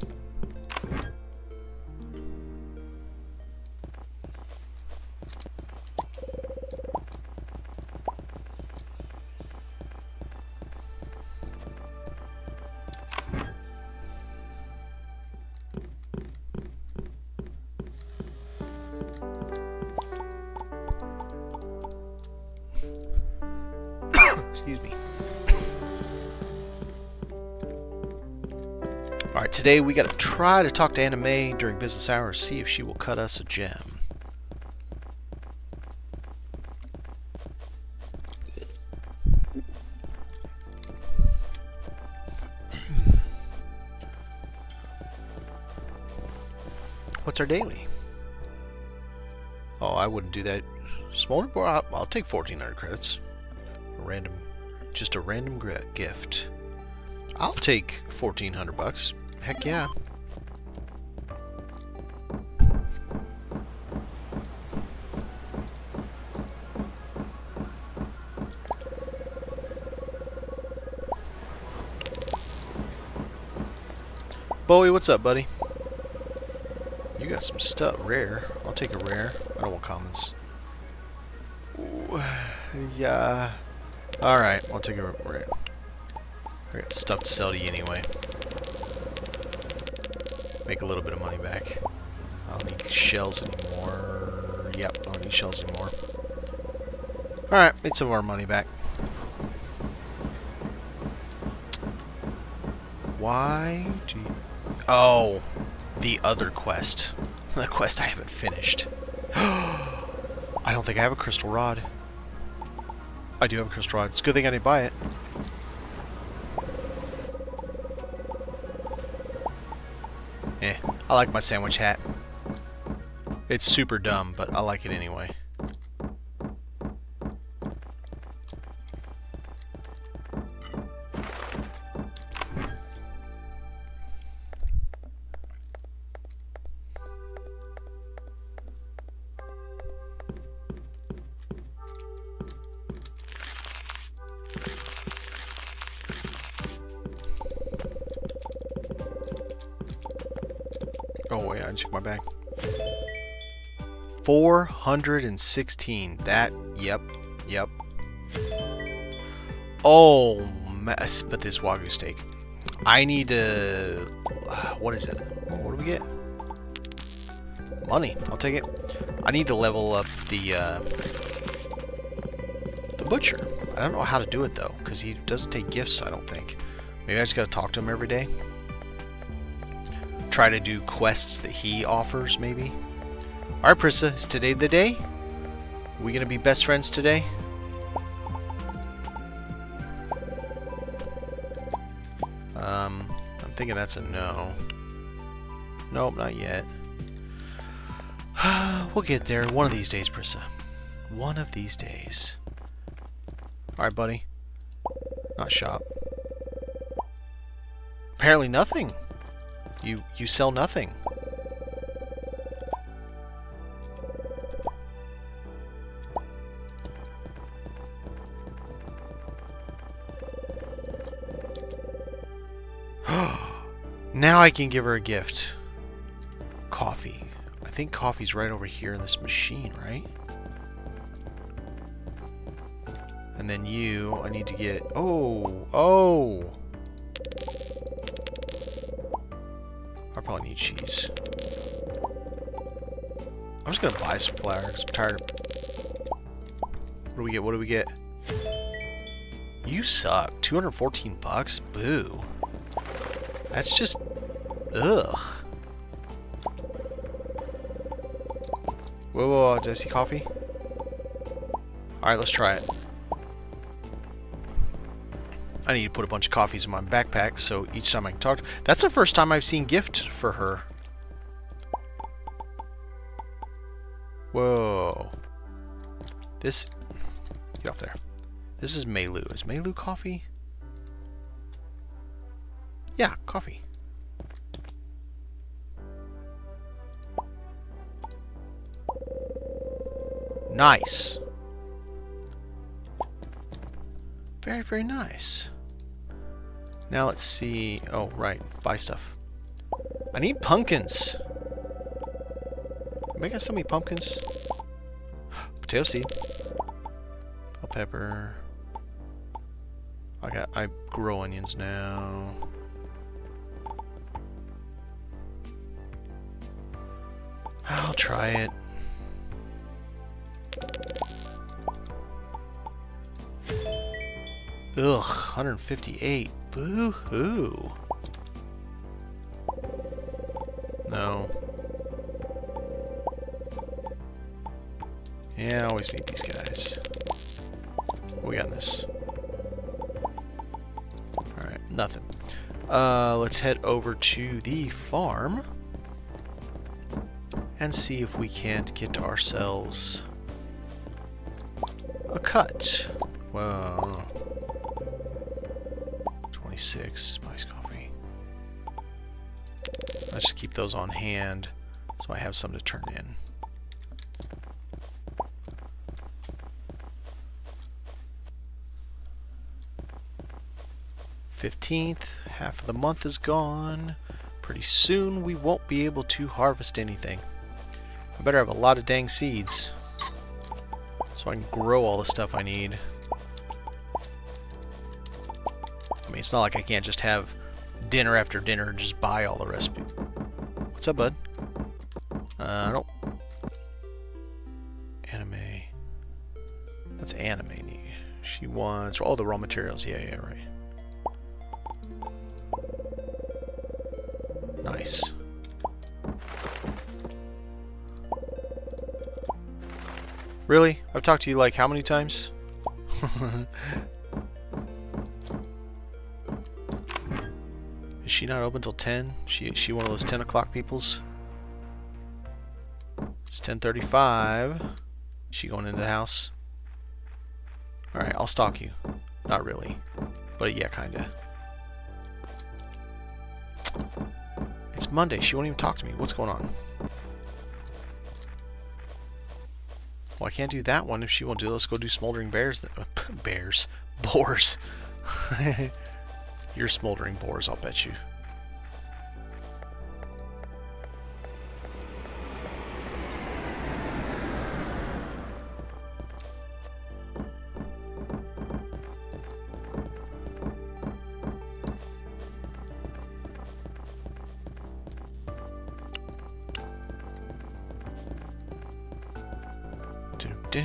Today we gotta try to talk to Anna Mae during business hours, see if she will cut us a gem. What's our daily? Oh, I wouldn't do that. Smaller, I'll, I'll take fourteen hundred credits. A random, just a random gift. I'll take fourteen hundred bucks. Heck yeah. Bowie, what's up, buddy? You got some stuff. Rare. I'll take a rare. I don't want commons. Ooh, yeah. Alright, I'll take a rare. I got stuff to sell to you anyway. Make a little bit of money back. I don't need shells anymore. Yep, I don't need shells anymore. Alright, made some more money back. Why do you... Oh! The other quest. The quest I haven't finished. I don't think I have a crystal rod. I do have a crystal rod. It's a good thing I didn't buy it. I like my sandwich hat. It's super dumb, but I like it anyway. four hundred sixteen. That, yep, yep. Oh, mess, but this Wagyu steak. I need to... Uh, what is it? What do we get? Money. I'll take it. I need to level up the, uh, the butcher. I don't know how to do it, though, because he doesn't take gifts, I don't think. Maybe I just got to talk to him every day. Try to do quests that he offers, maybe. Alright, Prissa, is today the day? Are we going to be best friends today? Um, I'm thinking that's a no. Nope, not yet. We'll get there one of these days, Prissa. One of these days. Alright, buddy. Not shop. Apparently nothing. You, you sell nothing. Now I can give her a gift. Coffee. I think coffee's right over here in this machine, right? And then you, I need to get... Oh! Oh! I probably need cheese. I'm just gonna buy some flour because I'm tired of... What do we get? What do we get? You suck. two hundred fourteen bucks? Boo. That's just... ugh. Whoa, whoa, whoa, did I see coffee? Alright, let's try it. I need to put a bunch of coffees in my backpack, so each time I can talk to... That's the first time I've seen gift for her. Whoa. This... get off there. This is Meilu. Is Meilu coffee? Yeah, coffee. Nice. Very, very nice. Now let's see... oh, right. Buy stuff. I need pumpkins. Am I gonna sell me pumpkins? Potato seed. Bell pepper. I got... I grow onions now. I'll try it. Ugh, one hundred fifty-eight. Boo-hoo. No. Yeah, I always need these guys. What we got in this? Alright, nothing. Uh, let's head over to the farm. And see if we can't get ourselves a cut. Whoa. twenty-six spice coffee. Let's just keep those on hand so I have some to turn in. fifteenth, half of the month is gone. Pretty soon we won't be able to harvest anything. I better have a lot of dang seeds so I can grow all the stuff I need. I mean, it's not like I can't just have dinner after dinner and just buy all the recipe. What's up, bud? Uh, I don't... Anime. That's Anime. She wants all the raw materials. Yeah, yeah, right. Nice. Really? I've talked to you like how many times? Is she not open till ten? She is she one of those ten o'clock peoples? It's ten thirty-five. She going into the house? Alright, I'll stalk you. Not really. But yeah, kinda. It's Monday, she won't even talk to me. What's going on? Well, I can't do that one if she won't do it. Let's go do smoldering bears then. Bears. Boars. You're smoldering boars, I'll bet you. Do-do.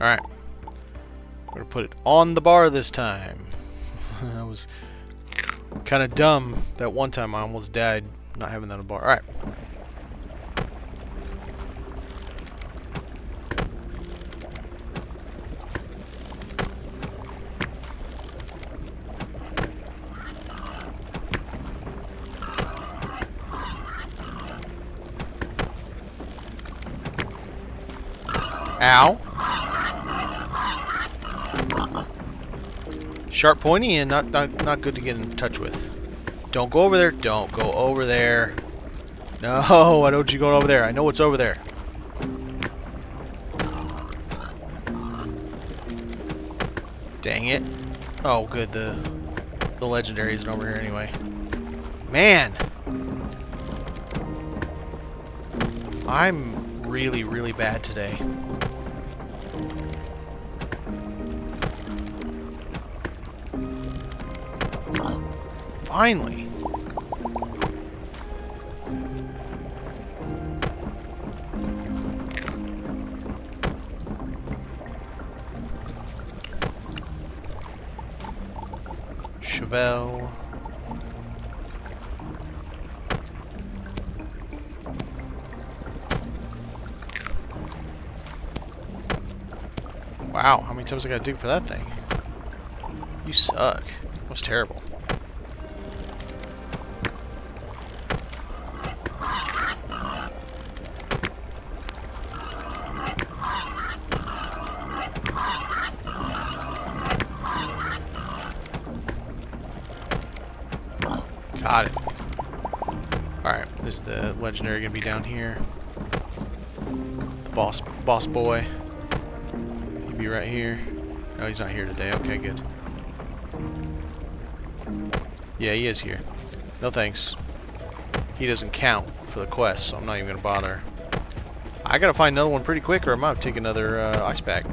Alright, I'm gonna put it on the bar this time. I was kind of dumb that one time I almost died not having that on the bar. Alright. Ow. Sharp pointy and not, not not good to get in touch with. Don't go over there. Don't go over there. No, why don't you go over there? I know what's over there. Dang it. Oh, good. The, the legendary isn't over here anyway. Man! I'm really, really bad today. Finally! Chevelle. Wow, how many times I gotta dig for that thing? You suck. That was terrible. Got it. Alright, there's the legendary gonna be down here. The boss, boss boy. He'd be right here. No, he's not here today. Okay, good. Yeah, he is here. No thanks. He doesn't count for the quest, so I'm not even gonna bother. I gotta find another one pretty quick, or I might take another uh, ice pack.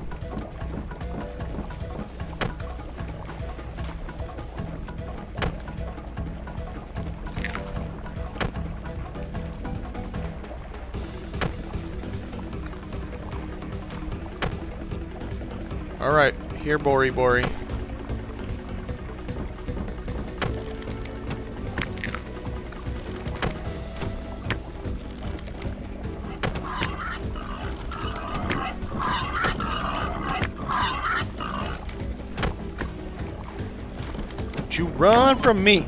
Alright, here, Bori Bori. Don't you run from me!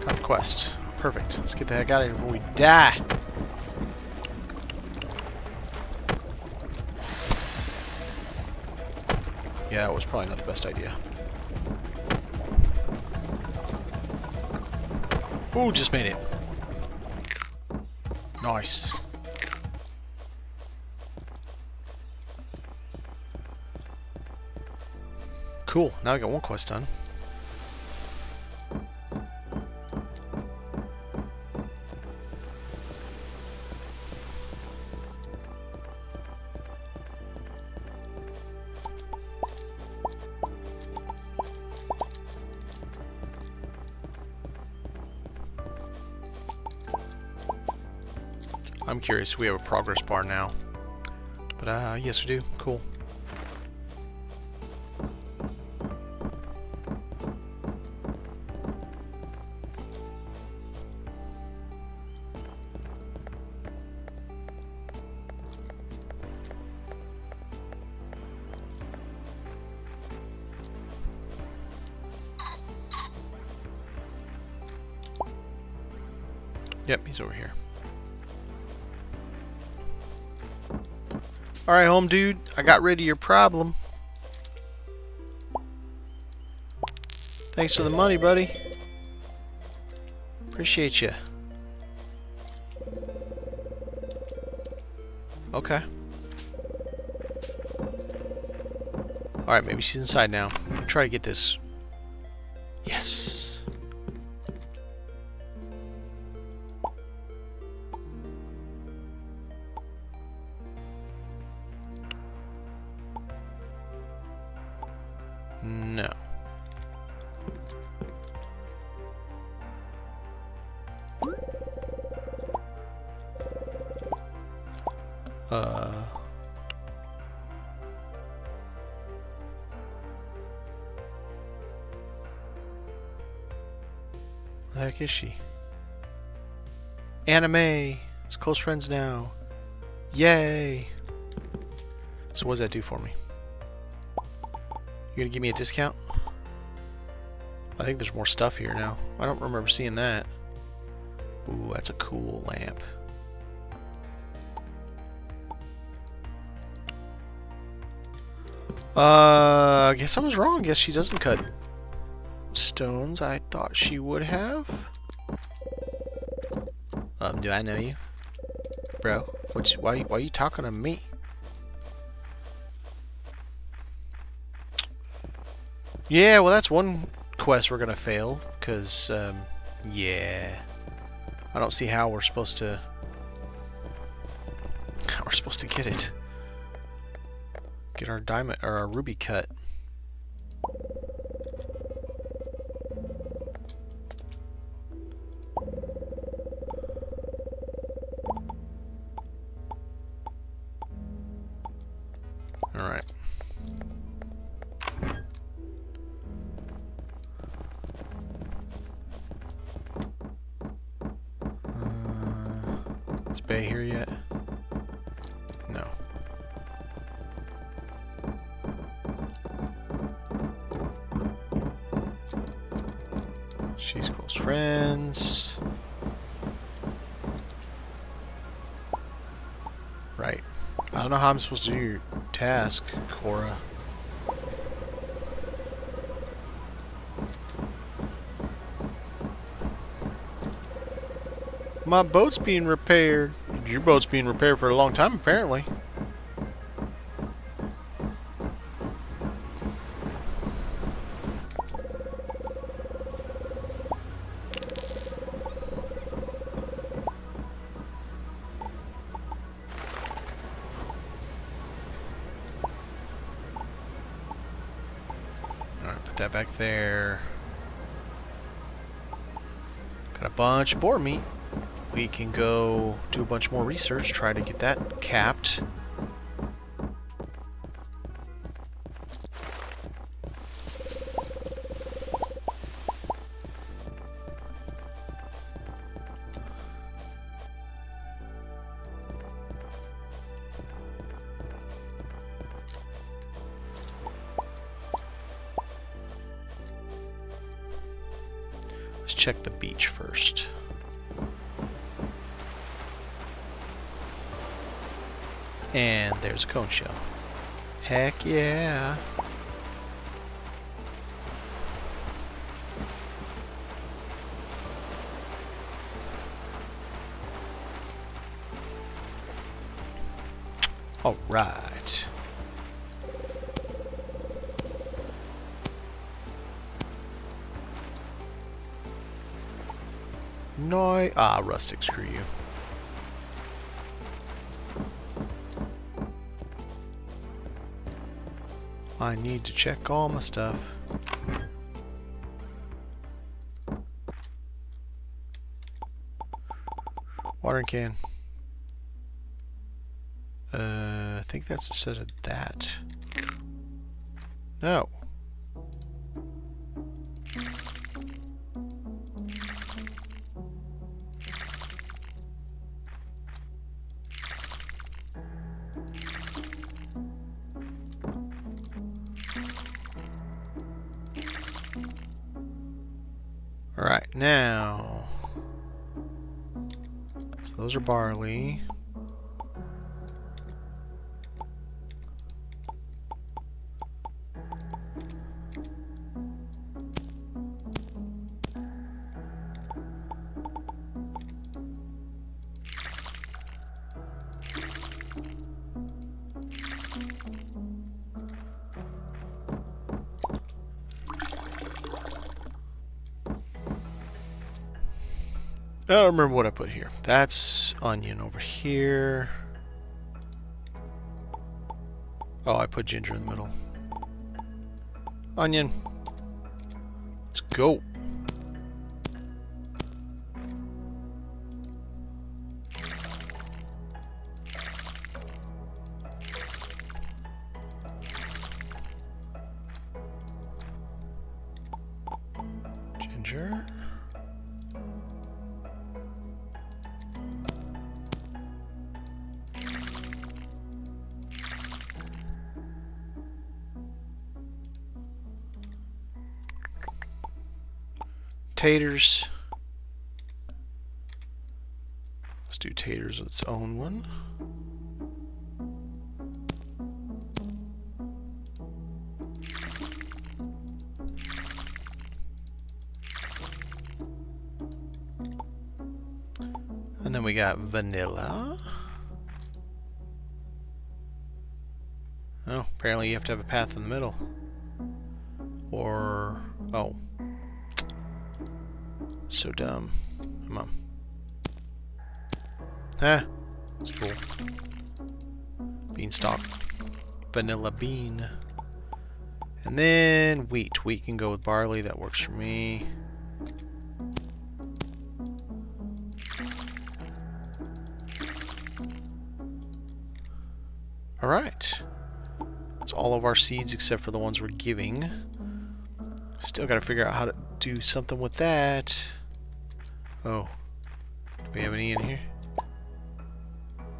Got the quest. Perfect. Let's get the heck out of here before we die! Yeah, it was probably not the best idea. Ooh, just made it. Nice. Cool, now I got one quest done. I'm curious, we have a progress bar now. But, uh, yes we do. Cool. Yep, he's over here. Alright, home dude, I got rid of your problem. Thanks for the money, buddy. Appreciate you. Okay. Alright, maybe she's inside now. I'll try to get this. Yes! No. Uh. Where the heck is she? Anna Mae is close friends now. Yay! So what does that do for me? You gonna give me a discount? I think there's more stuff here now. I don't remember seeing that. Ooh, that's a cool lamp. Uh, I guess I was wrong. Guess she doesn't cut stones. I thought she would have. Um, do I know you? Bro, what's, why, why are you talking to me? Yeah, well that's one quest we're gonna fail, because, um, yeah. I don't see how we're supposed to get it. Get our diamond or our ruby cut. All right. Uh, is Bea here yet? No. She's close friends. Right. I don't know how I'm supposed to do your task, Cora. My boat's being repaired. Your boat's being repaired for a long time, apparently. Back there. Got a bunch of boar meat. We can go do a bunch more research, try to get that capped. Check the beach first. And there's a cone shell. Heck yeah! All right. No, ah, rustic, screw you. I need to check all my stuff. Watering can. Uh, I think that's a set of that. No. Alright, now, so those are barley. I don't remember what I put here. That's onion over here. Oh, I put ginger in the middle. Onion. Let's go. Ginger. Taters. Let's do taters with its own one. And then we got vanilla. Oh, apparently you have to have a path in the middle. Or, oh. So dumb. Come on. Ah, that's cool. beanstalk, vanilla bean, and then wheat. Wheat can go with barley, that works for me. Alright, that's all of our seeds except for the ones we're giving. Still gotta figure out how to do something with that. Oh, do we have any in here?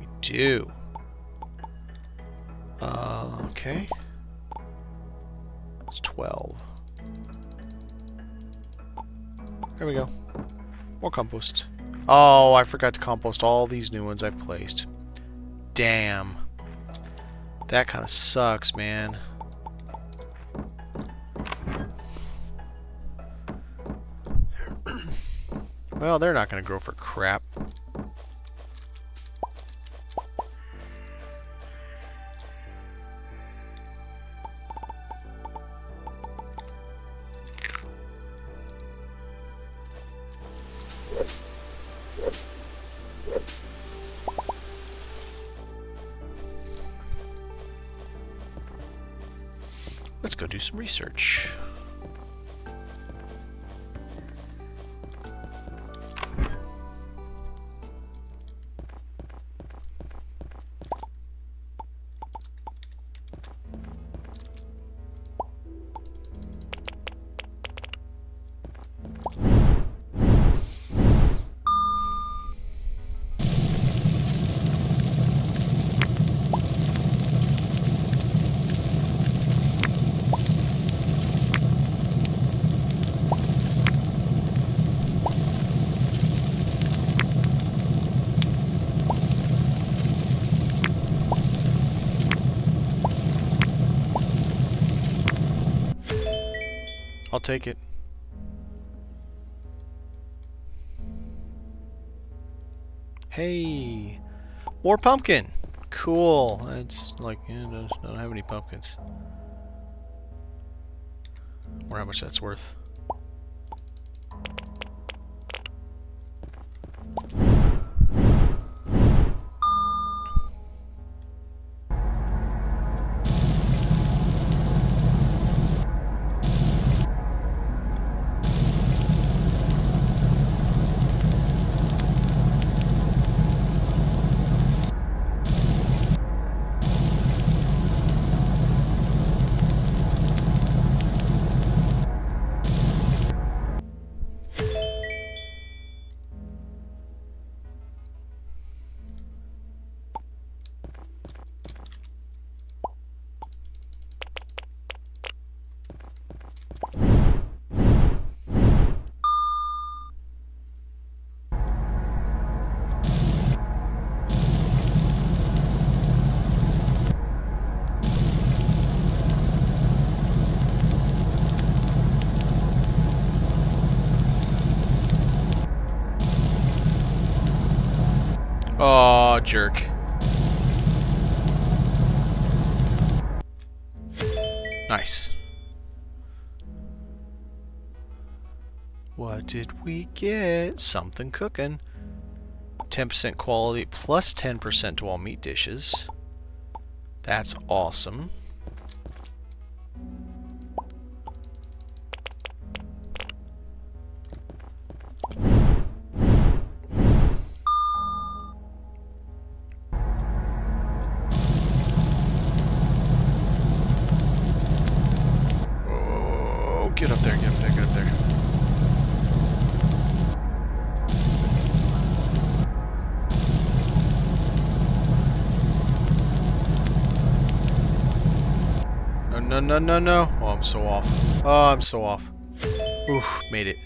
We do. Uh, okay. It's twelve. There we go. More compost. Oh, I forgot to compost all these new ones I placed. Damn. That kind of sucks, man. Well, they're not going to grow for crap. Let's go do some research. I'll take it. Hey! More pumpkin! Cool! It's like, yeah, I don't have any pumpkins. I wonder how much that's worth. Oh, jerk. Nice. What did we get? Something cooking. ten percent quality plus ten percent to all meat dishes. That's awesome. No, no, no, no. Oh, I'm so off. Oh, I'm so off. Oof, made it.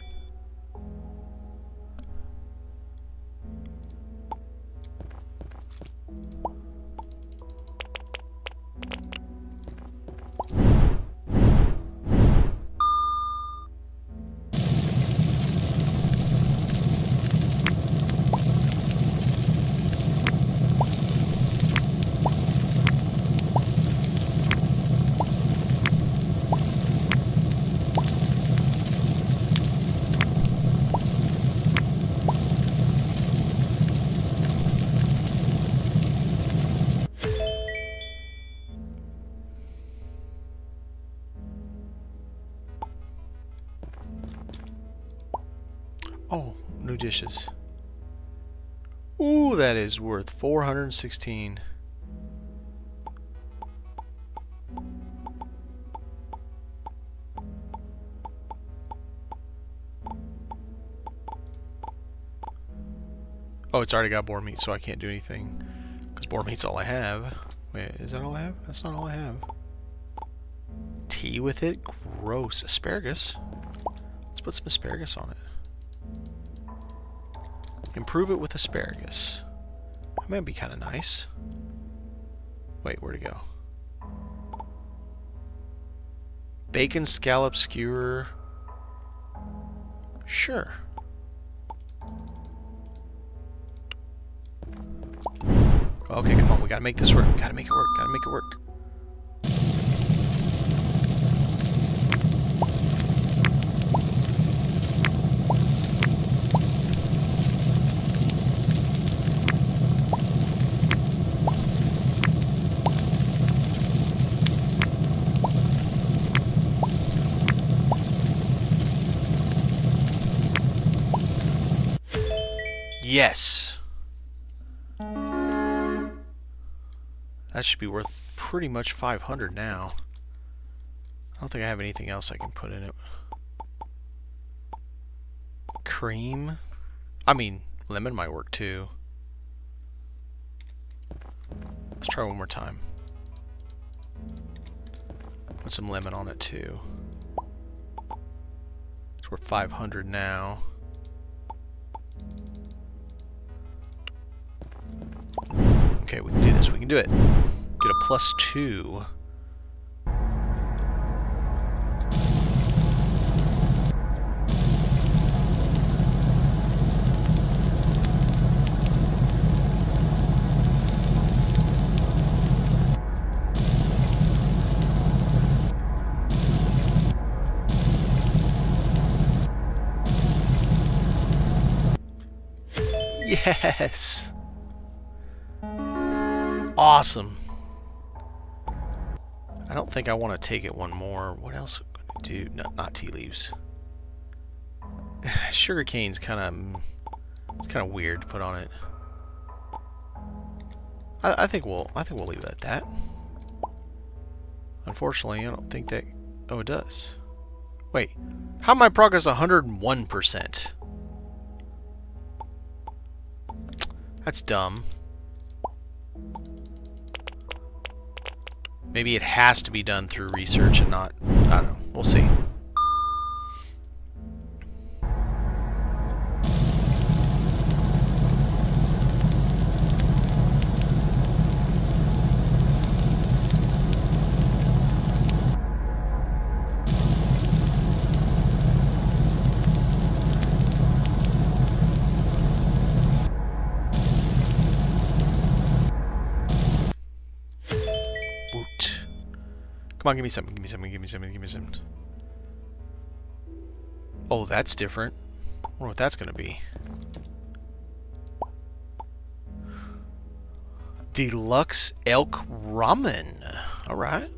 new dishes. Ooh, that is worth four hundred sixteen. Oh, it's already got boar meat, so I can't do anything. Because boar meat's all I have. Wait, is that all I have? That's not all I have. Tea with it? Gross. Asparagus? Let's put some asparagus on it. Improve it with asparagus. That might be kind of nice. Wait, where'd it go? Bacon scallop skewer. Sure. Okay, come on, we gotta make this work. Gotta make it work. Gotta make it work. Yes. That should be worth pretty much five hundred now. I don't think I have anything else I can put in it. Cream? I mean, lemon might work too. Let's try one more time. Put some lemon on it too. It's worth five hundred now. Okay, we can do this. We can do it. Get a plus two. Yes! Awesome. I don't think I want to take it one more. What else do? No, not tea leaves. Sugar cane's kind of it's kind of weird to put on it. I, I think we'll I think we'll leave it at that. Unfortunately, I don't think that. Oh, it does. Wait, how my progress one hundred one percent? That's dumb. Maybe it has to be done through research and not... I don't know. We'll see. Come on, give me something, give me something, give me something, give me something. Oh, that's different. I wonder what that's going to be. Deluxe elk ramen. Alright.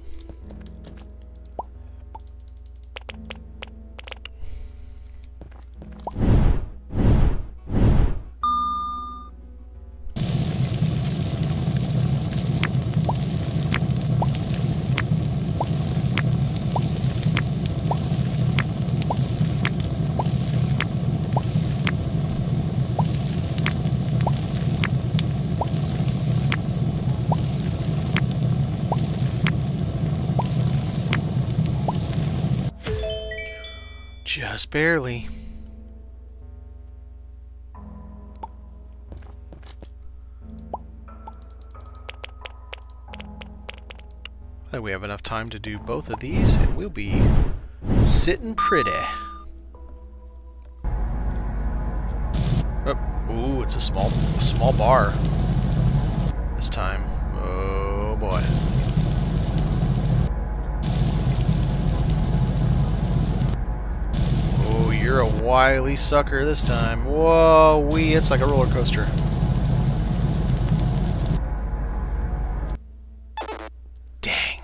Just barely. I think we have enough time to do both of these and we'll be sitting pretty. Oh, ooh, it's a small small bar this time. Oh boy. You're a wily sucker this time. Whoa, wee, it's like a roller coaster. Dang.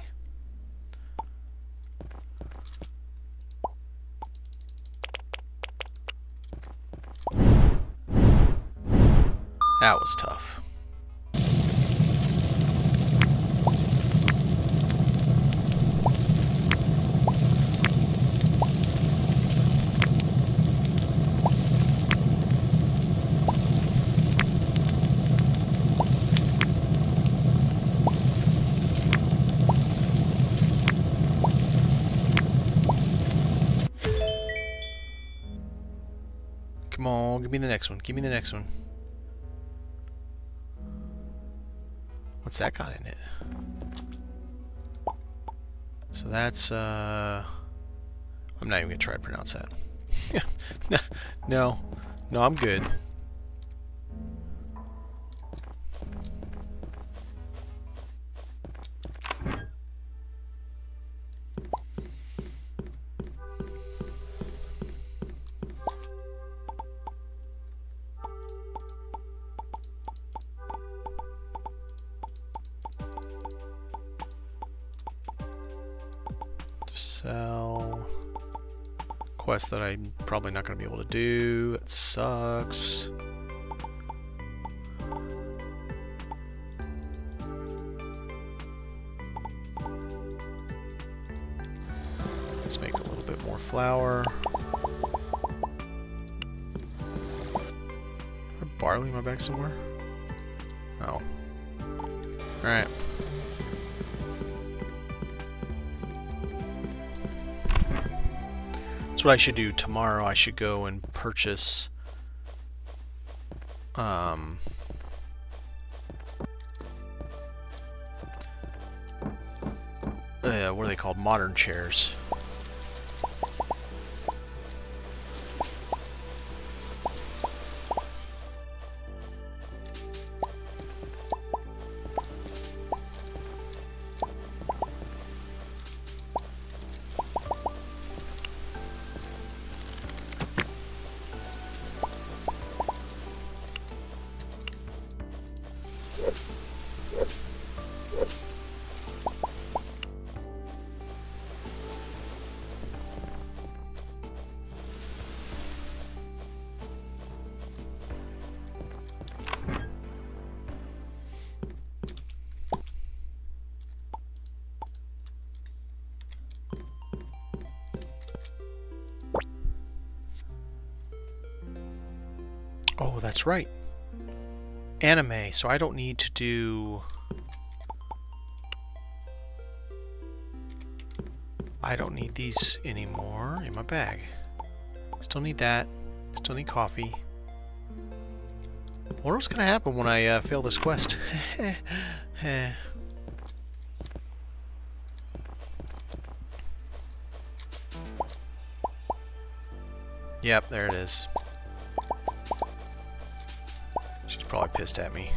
That was tough. Come on, give me the next one. Give me the next one. What's that got in it? So that's, uh... I'm not even going to try to pronounce that. No. No, I'm good. Quest that I'm probably not going to be able to do. It sucks. Let's make a little bit more flour. Is there barley in my bag somewhere? Oh. Alright. What I should do tomorrow, I should go and purchase um, uh, what are they called? Modern chairs. Oh, that's right. Anime, so I don't need to do... I don't need these anymore in my bag. Still need that. Still need coffee. I wonder what's going to happen when I uh, fail this quest. Yep, there it is. Probably pissed at me.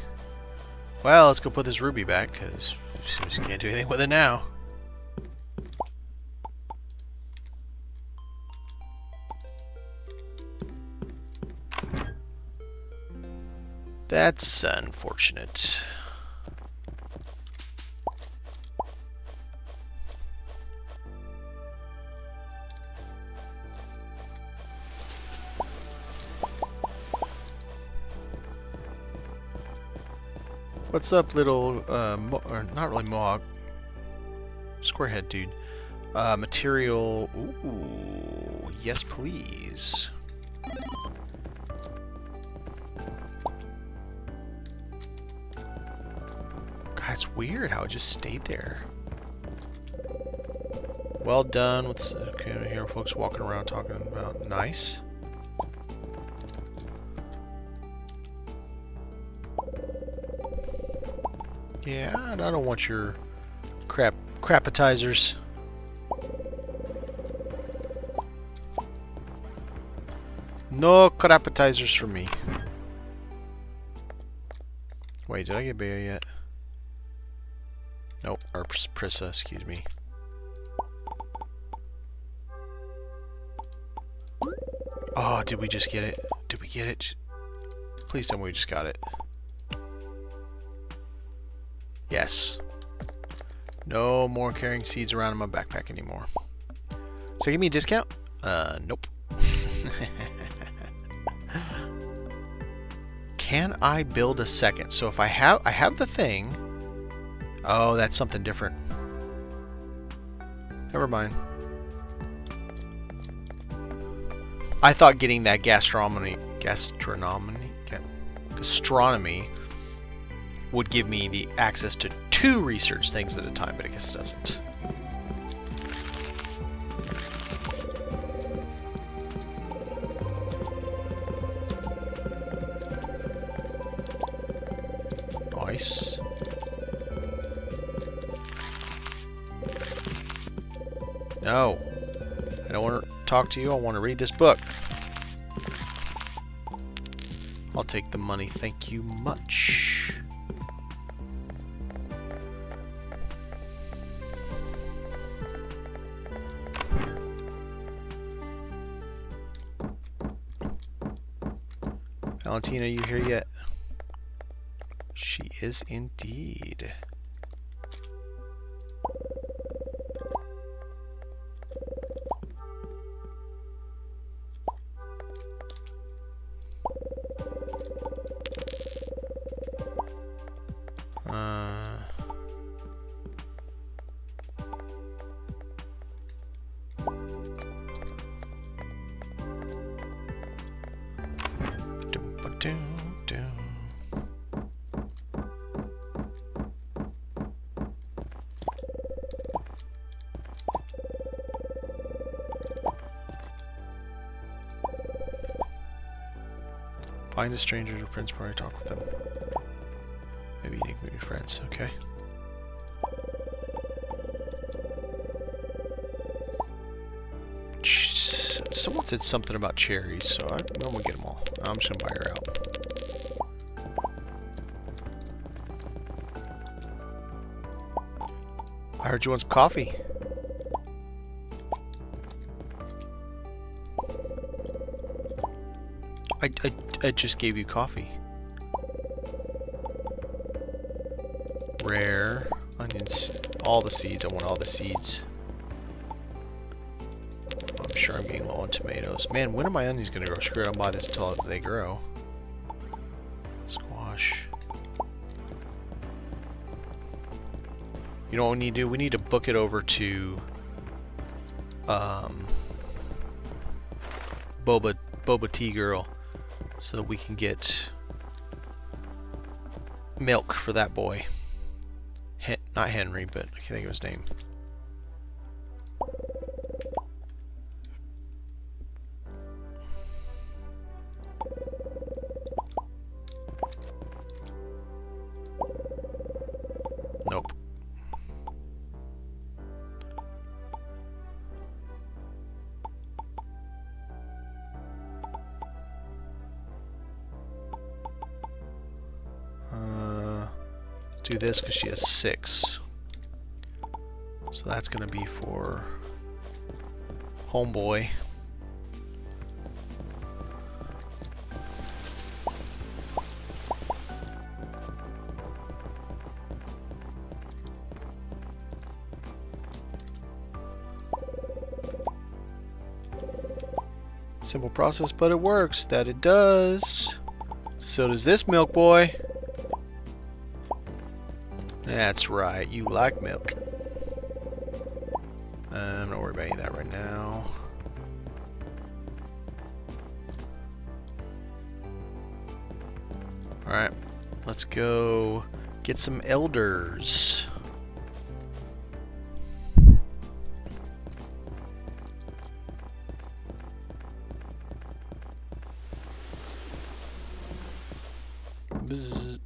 Well, let's go put this ruby back, because we just can't do anything with it now. That's unfortunate. What's up, little, uh, mo or not really Mohawk, squarehead dude. Uh, material, ooh, yes please. God, it's weird how it just stayed there. Well done, what's, okay, here folks walking around talking about, nice. Yeah, I don't want your crap crapatizers. No crapatizers for me. Wait, did I get Bea yet? Nope, or Prissa, excuse me. Oh, did we just get it? Did we get it? Please tell me we just got it. Yes. No more carrying seeds around in my backpack anymore. So give me a discount? Uh, nope. Can I build a second? So if I have, I have the thing. Oh, that's something different. Never mind. I thought getting that gastronomy, gastronomy, gastronomy would give me the access to two research things at a time, but I guess it doesn't. Nice. No. I don't want to talk to you. I want to read this book. I'll take the money. Thank you much. Valentina, are you here yet? She is indeed. Uh, dum ba dum dum. Find a stranger to friends party, talk with them. Maybe eating with your friends, okay. Someone said something about cherries, so I'm gonna get them all. I'm just gonna buy her out. I heard you want some coffee. I, I, I just gave you coffee. Rare onions. All the seeds. I want all the seeds. I'm sure I'm getting low on tomatoes. Man, when are my onions going to grow? Screw it, I'll buy this until they grow. Squash. You know what we need to do? We need to book it over to um, Boba, Boba Tea Girl so that we can get milk for that boy. Not Henry, but I can't think of his name. Nope. Uh, do this because she has six. So that's going to be for homeboy. Simple process, but it works. That it does. So does this milk boy. That's right. You like milk. I'm not worried about any of that right now. Alright, let's go get some elders. Bzz.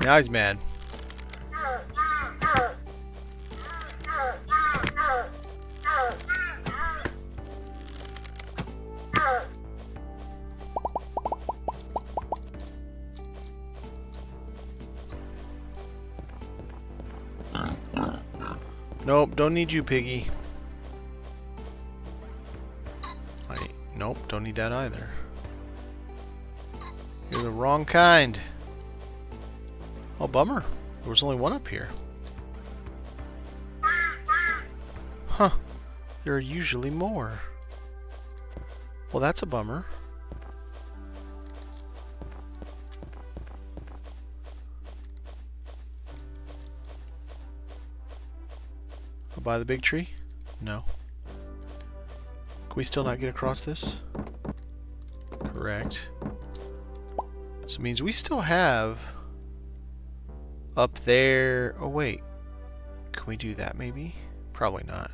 Now he's mad. Nope, don't need you, piggy. Wait, nope, don't need that either. You're the wrong kind. Oh, bummer. There was only one up here. Huh. There are usually more. Well, that's a bummer. I'll buy the big tree? No. Can we still not get across this? Correct. So it means we still have... up there... Oh, wait. Can we do that, maybe? Probably not.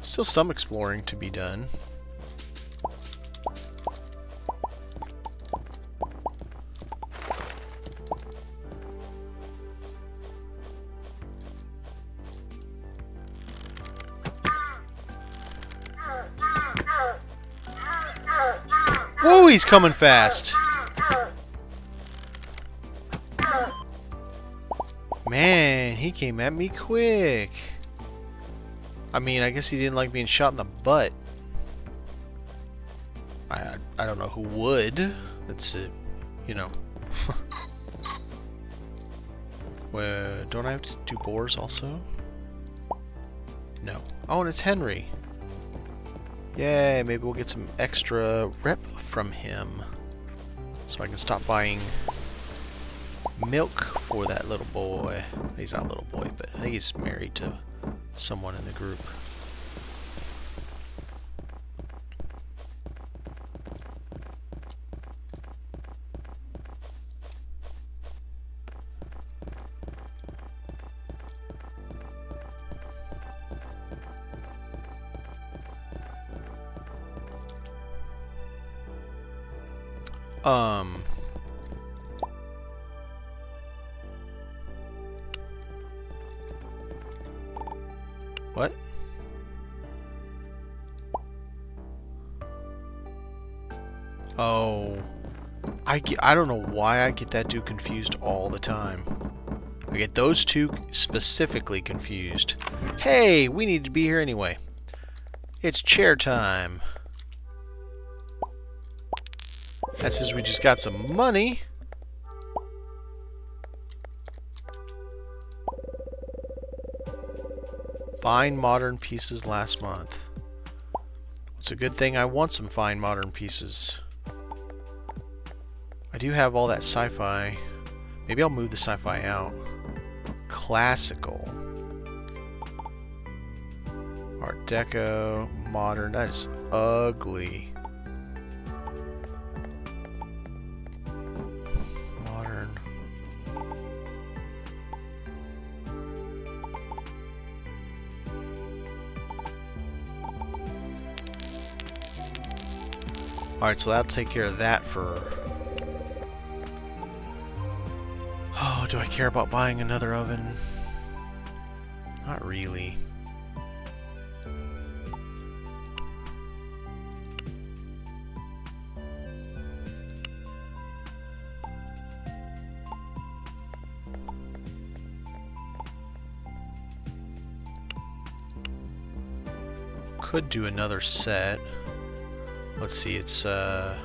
Still some exploring to be done. Whoa, he's coming fast! Man, he came at me quick. I mean, I guess he didn't like being shot in the butt. I I, I don't know who would. That's it, you know. Well, don't I have to do boars also? No. Oh, and it's Henry. Yay, maybe we'll get some extra rep from him. So I can stop buying milk for that little boy. He's not a little boy, but I think he's married to someone in the group. Um... What? Oh. I, get, I don't know why I get that dude confused all the time. I get those two specifically confused. Hey, we need to be here anyway. It's chair time. That says we just got some money. Fine modern pieces last month. It's a good thing I want some fine modern pieces. I do have all that sci-fi. Maybe I'll move the sci-fi out. Classical. Art Deco. Modern. That is ugly. Alright, so that'll take care of that for... Oh, do I care about buying another oven? Not really. Could do another set. Let's see, it's, uh...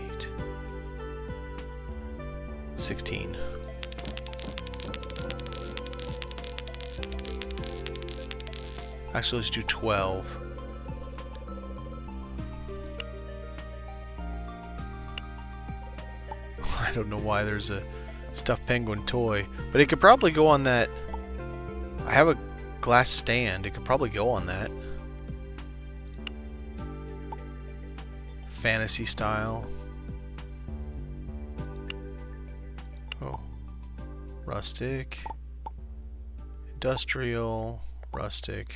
eight... sixteen. Actually, let's do twelve. I don't know why there's a stuffed penguin toy, but it could probably go on that... I have a glass stand, it could probably go on that. Fantasy style. Oh. Rustic. Industrial. Rustic.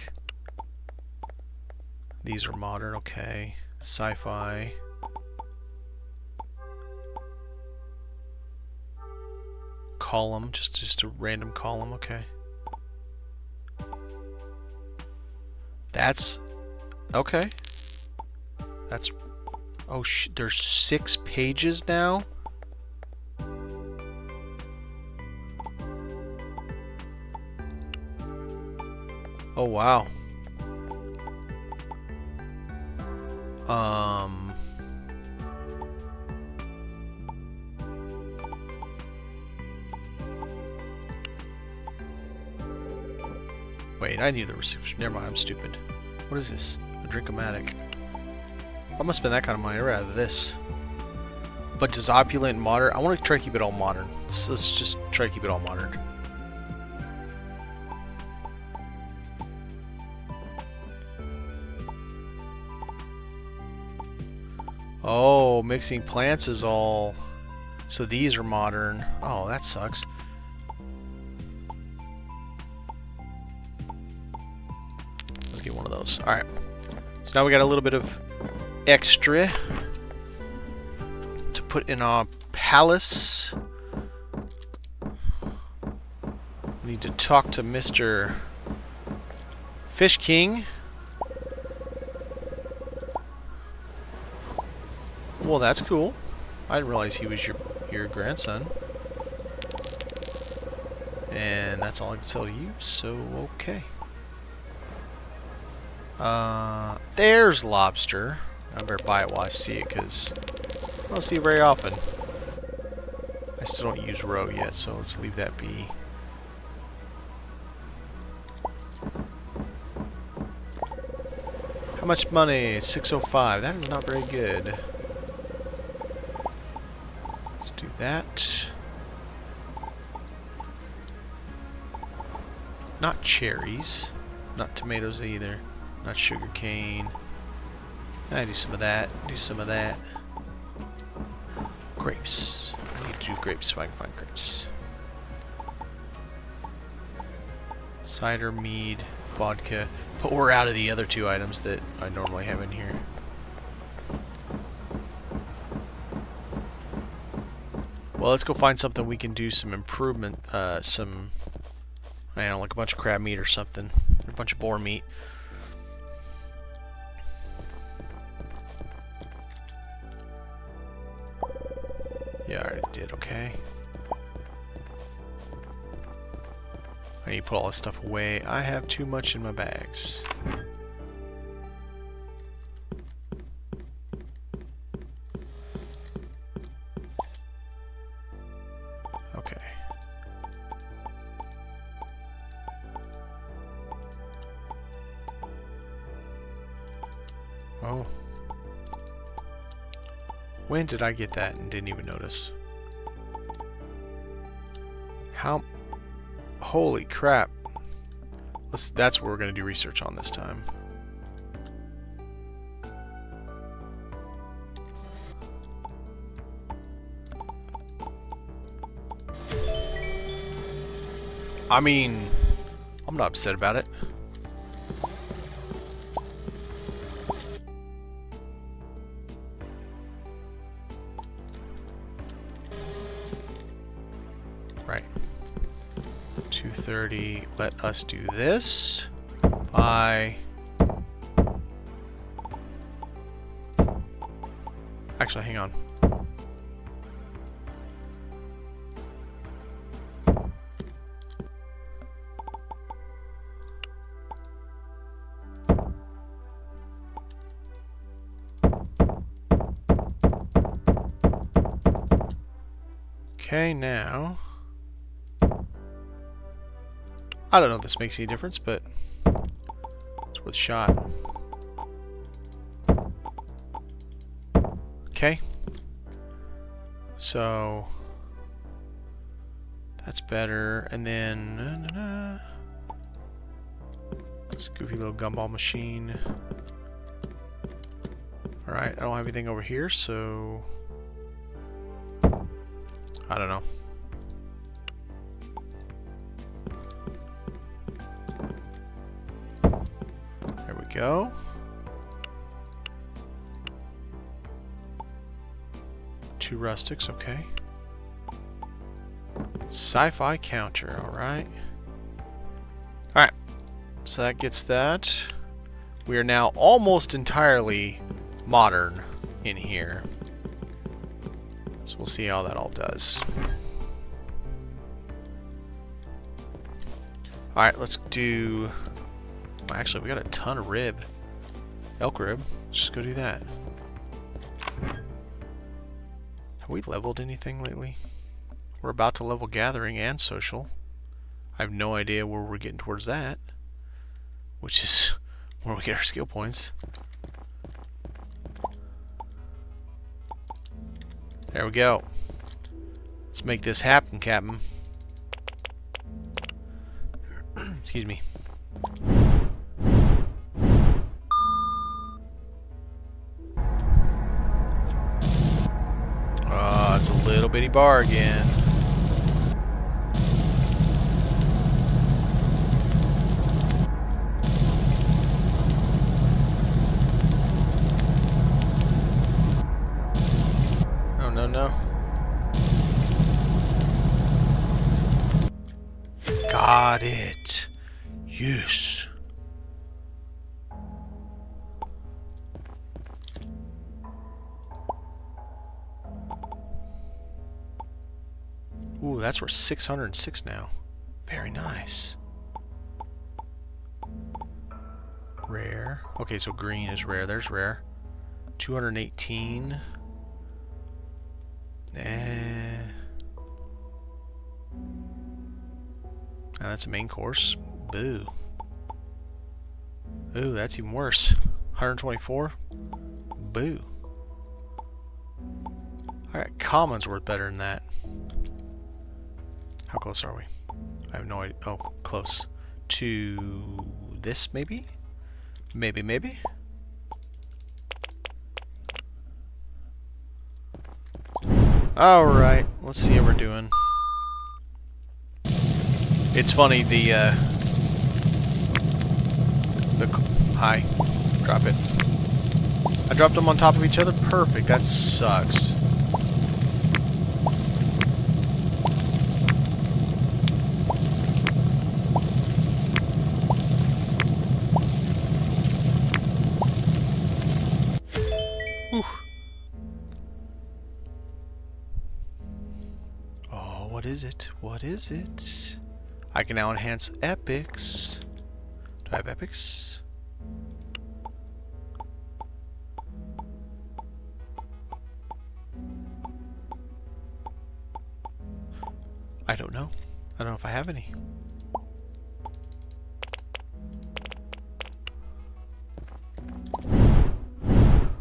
These are modern, okay. Sci-fi. Column, just, just a random column, okay. That's... okay. That's... Oh, sh there's six pages now? Oh, wow. Um. Wait, I knew there was... Never mind, I'm stupid. What is this? A drink-o-matic. I must spend that kind of money. I'd rather this. But does opulent and modern... I want to try to keep it all modern. Let's, let's just try to keep it all modern. Oh, mixing plants is all... So these are modern. Oh, that sucks. Let's get one of those. Alright. So now we got a little bit of extra to put in our palace. We need to talk to Mister Fish King. Well, that's cool. I didn't realize he was your your grandson. And that's all I can tell you, so okay. Uh, there's lobster. I better buy it while I see it, because I don't see it very often. I still don't use roe yet, so let's leave that be. How much money? six oh five. That is not very good. That. Not cherries. Not tomatoes either. Not sugar cane. I do some of that. Do some of that. Grapes. I need two grapes if I can find grapes. Cider, mead, vodka. But we're out of the other two items that I normally have in here. Well, let's go find something we can do some improvement, uh, some, I don't know, like a bunch of crab meat or something, a bunch of boar meat. Yeah, I already did, okay. I need to put all this stuff away. I have too much in my bags. Oh. When did I get that and didn't even notice? How? Holy crap. Let's, that's what we're going to do research on this time. I mean, I'm not upset about it. two thirty, let us do this. Buy. Actually, hang on. Okay, now. I don't know if this makes any difference, but it's worth a shot. Okay. So that's better. And then na, na, na. This goofy little gumball machine. Alright, I don't have anything over here, so I don't know. Go. Two rustics, okay. Sci-fi counter, alright. Alright, so that gets that. We are now almost entirely modern in here. So we'll see how that all does. Alright, let's do... Well, actually, we got a ton of rib. Elk rib. Let's just go do that. Have we leveled anything lately? We're about to level gathering and social. I have no idea where we're getting towards that. Which is where we get our skill points. There we go. Let's make this happen, Captain. Excuse me. Oh, it's a little bitty bar again. Got it. Yes. Ooh, that's worth six hundred six now. Very nice. Rare. Okay, so green is rare. There's rare. two hundred eighteen. Eh. Now that's a main course. Boo. Ooh, that's even worse. one hundred twenty-four. Boo. Alright, common's worth better than that. How close are we? I have no idea. Oh, close. To this, maybe? Maybe, maybe? Alright, let's see how we're doing. It's funny, the, uh, the, hi, drop it. I dropped them on top of each other? Perfect, that sucks. Whew. Oh, what is it? What is it? I can now enhance epics. Do I have epics? I don't know. I don't know if I have any.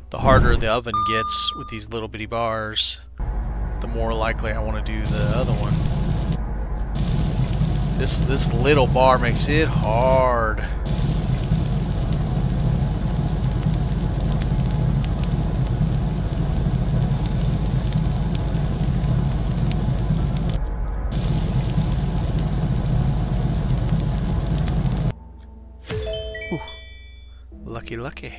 The harder the oven gets with these little bitty bars, the more likely I want to do the other one. This, this little bar makes it hard. Ooh. Lucky, lucky.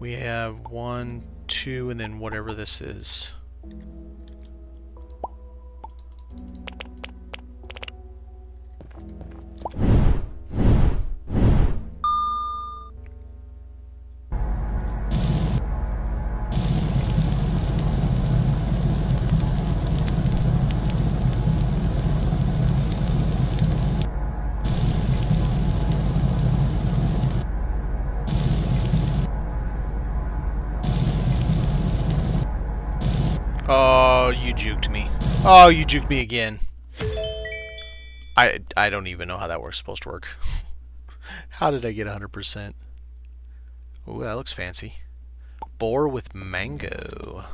We have one, two, and then whatever this is. Oh, you juked me again. I I don't even know how that works supposed to work. How did I get one hundred percent? Ooh, that looks fancy. Boar with mango.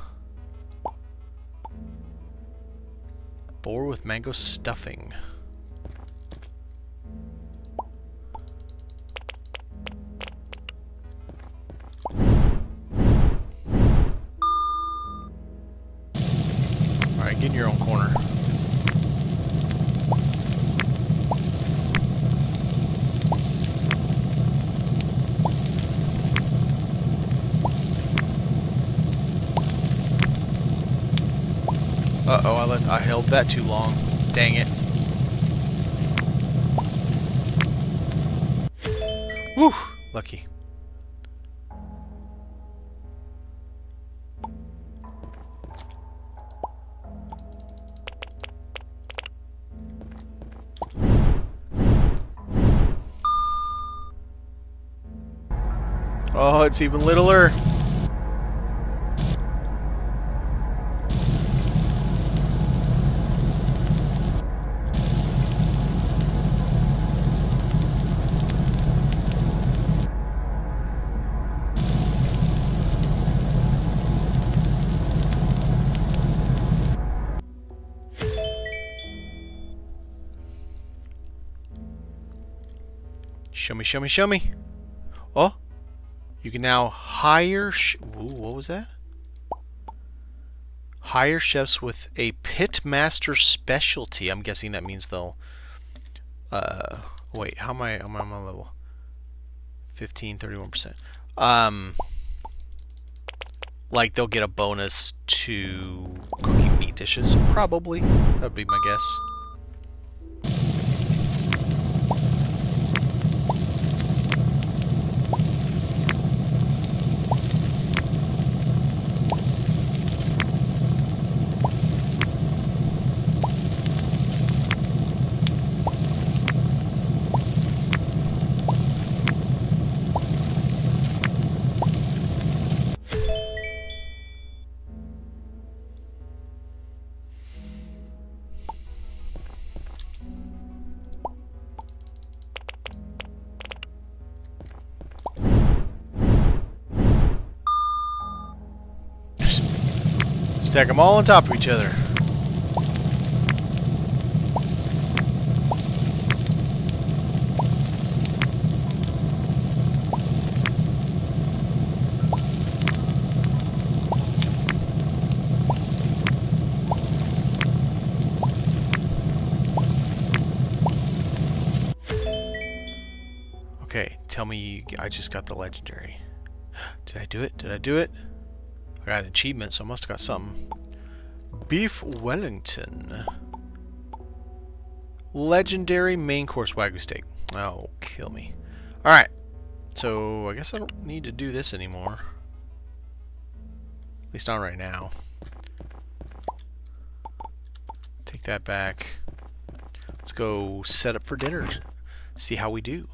Boar with mango stuffing. Get in your own corner. Uh-oh, I let I held that too long. Dang it. Woo! Lucky. Oh, it's even littler. Show me, show me, show me. Oh, you can now hire. Sh Ooh, what was that? Hire chefs with a pitmaster specialty. I'm guessing that means they'll. Uh, wait, how am I? How am I on my level? Fifteen, thirty-one percent. Um, like they'll get a bonus to cooking meat dishes, probably. That would be my guess. Stack them all on top of each other. Okay, tell me, I just got the legendary. Did I do it? Did I do it? I got an achievement, so I must have got something. Beef Wellington. Legendary main course Wagyu steak. Oh, kill me. Alright. So, I guess I don't need to do this anymore. At least not right now. Take that back. Let's go set up for dinner. See how we do.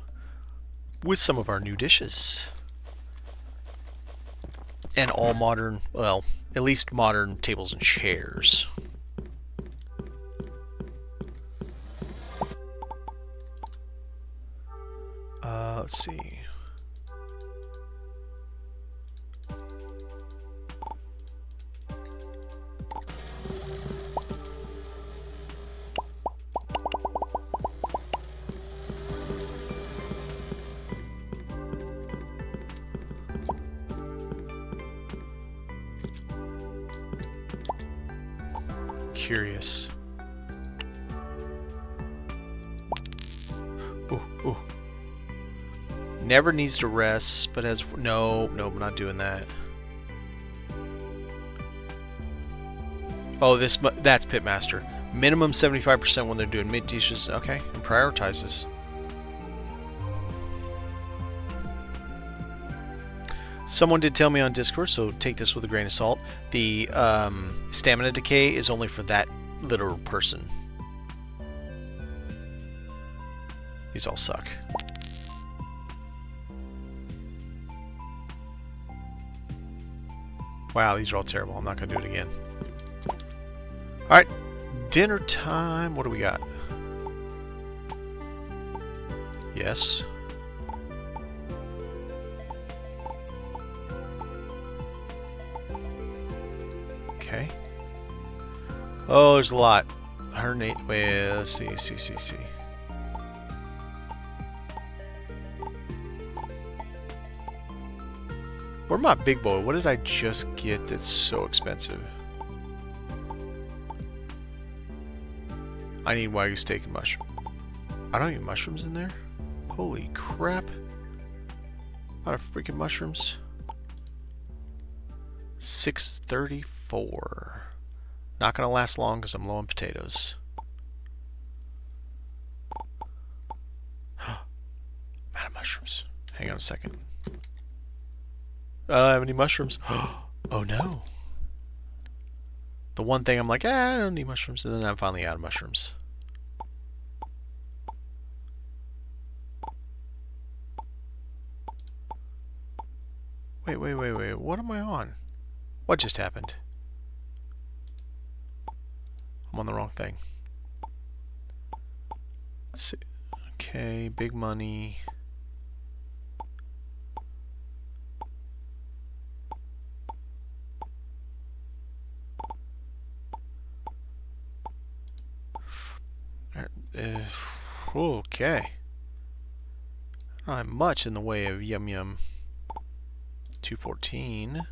With some of our new dishes. And all modern, well, at least modern tables and chairs. Uh, let's see. Curious. Ooh, ooh. Never needs to rest, but has no, no, I'm not doing that. Oh, this that's pitmaster. Minimum seventy-five percent when they're doing meat dishes. Okay, and prioritizes. Someone did tell me on Discord, so take this with a grain of salt. The um, stamina decay is only for that literal person. These all suck. Wow, these are all terrible. I'm not going to do it again. Alright, dinner time. What do we got? Yes. Okay. Oh, there's a lot. one hundred eight. Wait, let's see, see, see, see. Where's my big boy? What did I just get that's so expensive? I need Wagyu steak and mushroom. I don't need mushrooms in there? Holy crap. A lot of freaking mushrooms. six thirty-five. Four. Not gonna last long because I'm low on potatoes. I'm out of mushrooms. Hang on a second. I don't have any mushrooms. Oh no. The one thing I'm like, ah, I don't need mushrooms, and then I'm finally out of mushrooms. Wait, wait, wait, wait. What am I on? What just happened? I'm on the wrong thing. Okay, big money. Uh, okay. Not much in the way of yum yum. two fourteen.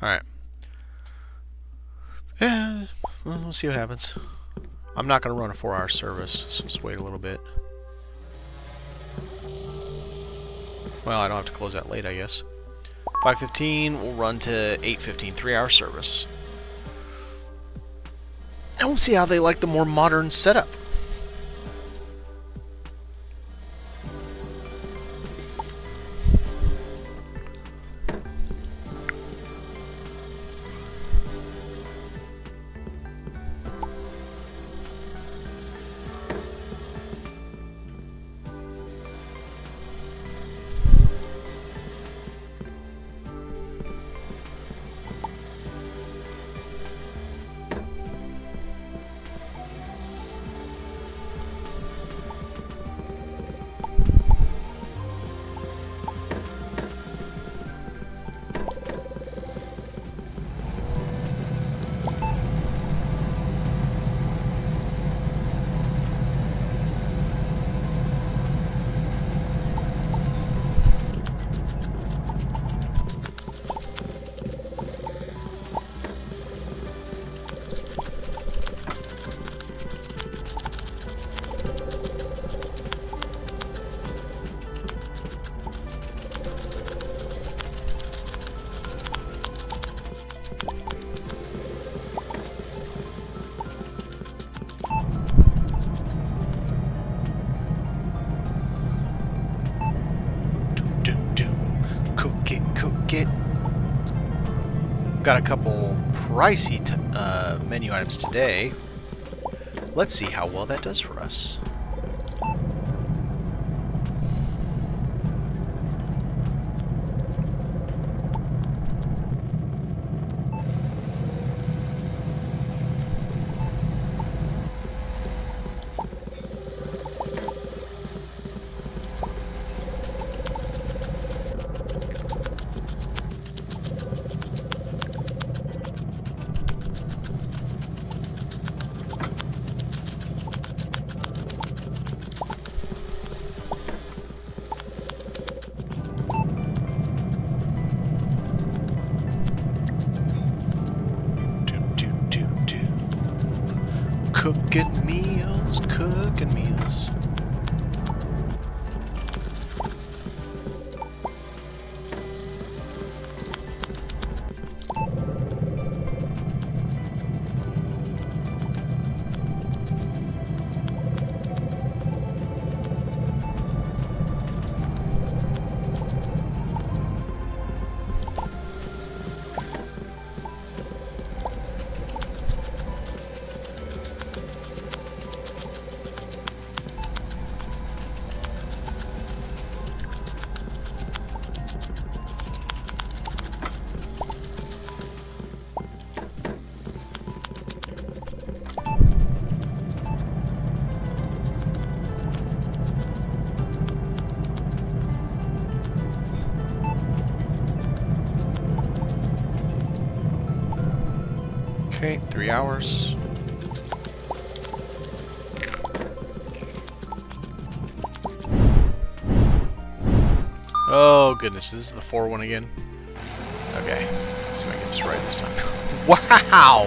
Alright. Yeah, well, we'll see what happens. I'm not going to run a four hour service, so let's wait a little bit. Well, I don't have to close that late, I guess. five fifteen, we'll run to eight fifteen, three hour service. And we'll see how they like the more modern setup. Got a couple pricey t uh, menu items today. Let's see how well that does for us. Cooking meals, cooking meals. Okay, three hours. Oh goodness, this is the four one again. Okay, let's see if I get this right this time. Wow!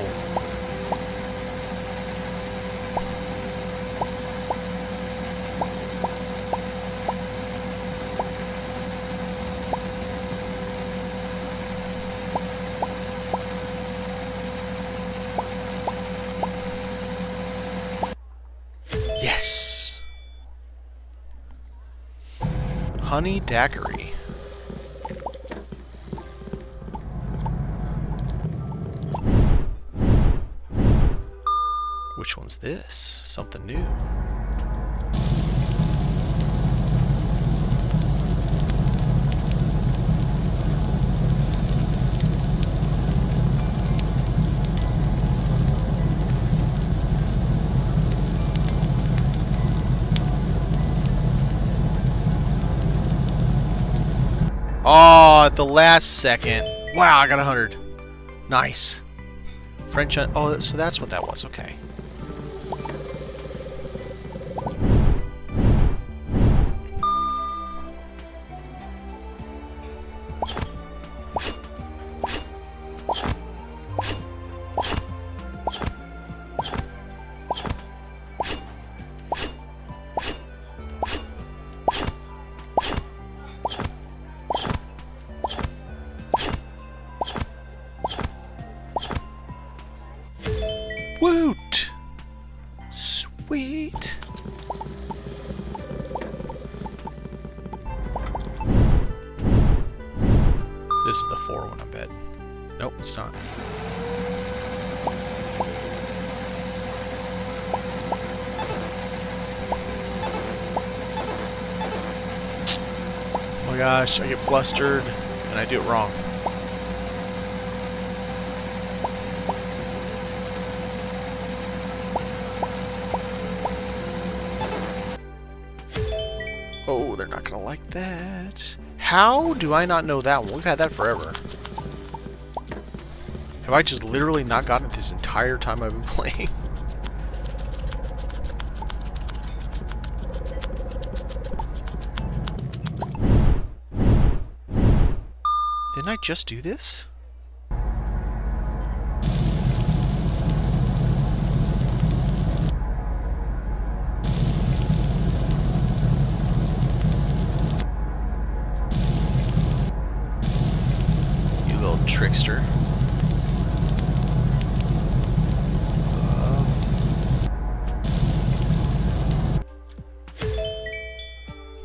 honey daiquiri. Which one's this? Something new. Oh, at the last second. Wow, I got a hundred. Nice. French... Oh, so that's what that was. Okay. Gosh, I get flustered and I do it wrong. Oh, they're not gonna like that. How do I not know that one? We've had that forever. Have I just literally not gotten it this entire time I've been playing? Didn't I just do this? You little trickster. Uh,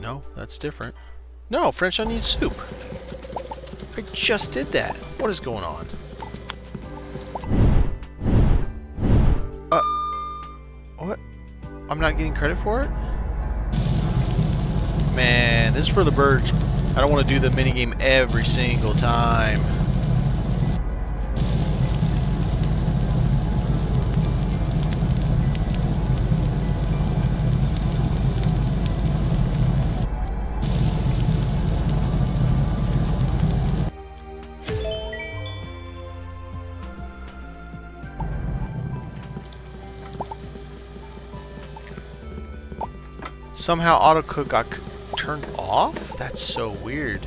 no, that's different. No, French onion soup. I just did that. What is going on? Uh, what? I'm not getting credit for it? Man, this is for the birds. I don't want to do the minigame every single time. Somehow autocook got turned off? That's so weird.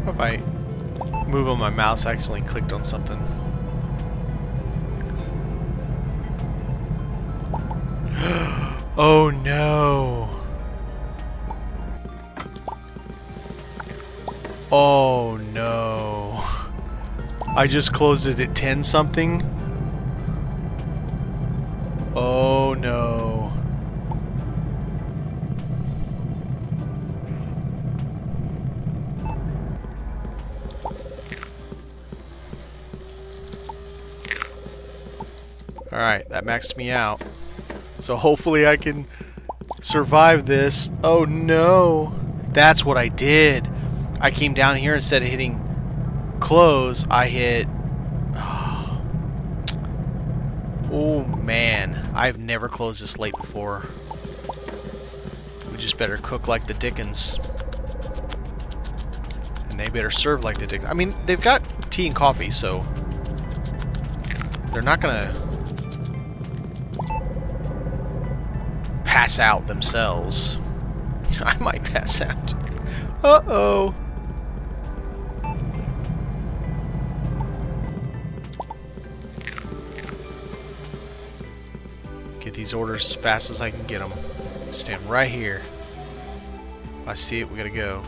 What if I move on my mouse, I accidentally clicked on something? Oh no! Oh no! I just closed it at ten something? Oh no! Alright, that maxed me out. So hopefully I can survive this. Oh no! That's what I did! I came down here, instead of hitting close, I hit... Oh, oh man. I've never closed this late before. We just better cook like the Dickens. And they better serve like the Dickens. I mean, they've got tea and coffee, so... They're not gonna... pass out themselves. I might pass out. Uh-oh. Get these orders as fast as I can get them. Stand right here. If I see it, we gotta go.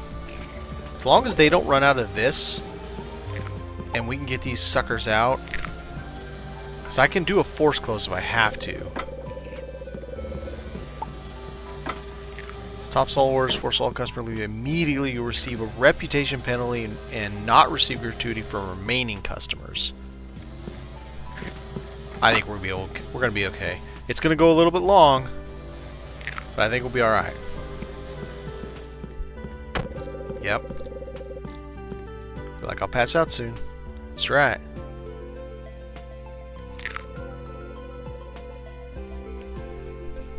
As long as they don't run out of this, and we can get these suckers out. Because I can do a force close if I have to. Stop all orders, force all customer leave. Immediately you receive a reputation penalty and, and not receive gratuity from remaining customers. I think we're gonna be we're gonna be okay. It's gonna go a little bit long, but I think we'll be all right. Yep. Feel like I'll pass out soon. That's right.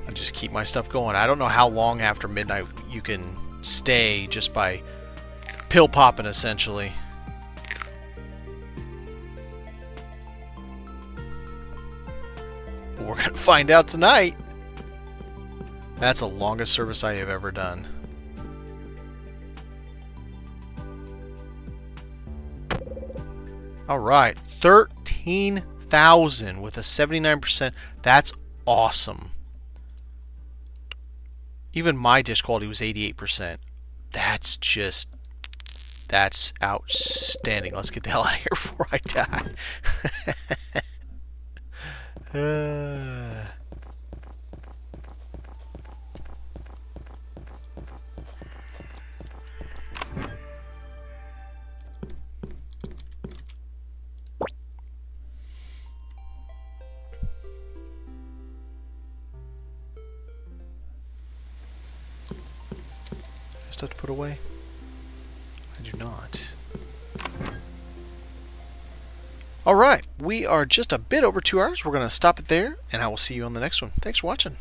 I just keep my stuff going. I don't know how long after midnight you can stay just by pill popping, essentially. We're gonna find out tonight. That's the longest service I have ever done. Alright, thirteen thousand with a seventy-nine percent. That's awesome. Even my dish quality was eighty-eight percent. That's just... that's outstanding. Let's get the hell out of here before I die. Uh, stuff to put away? I do not. Alright, we are just a bit over two hours. We're going to stop it there, and I will see you on the next one. Thanks for watching.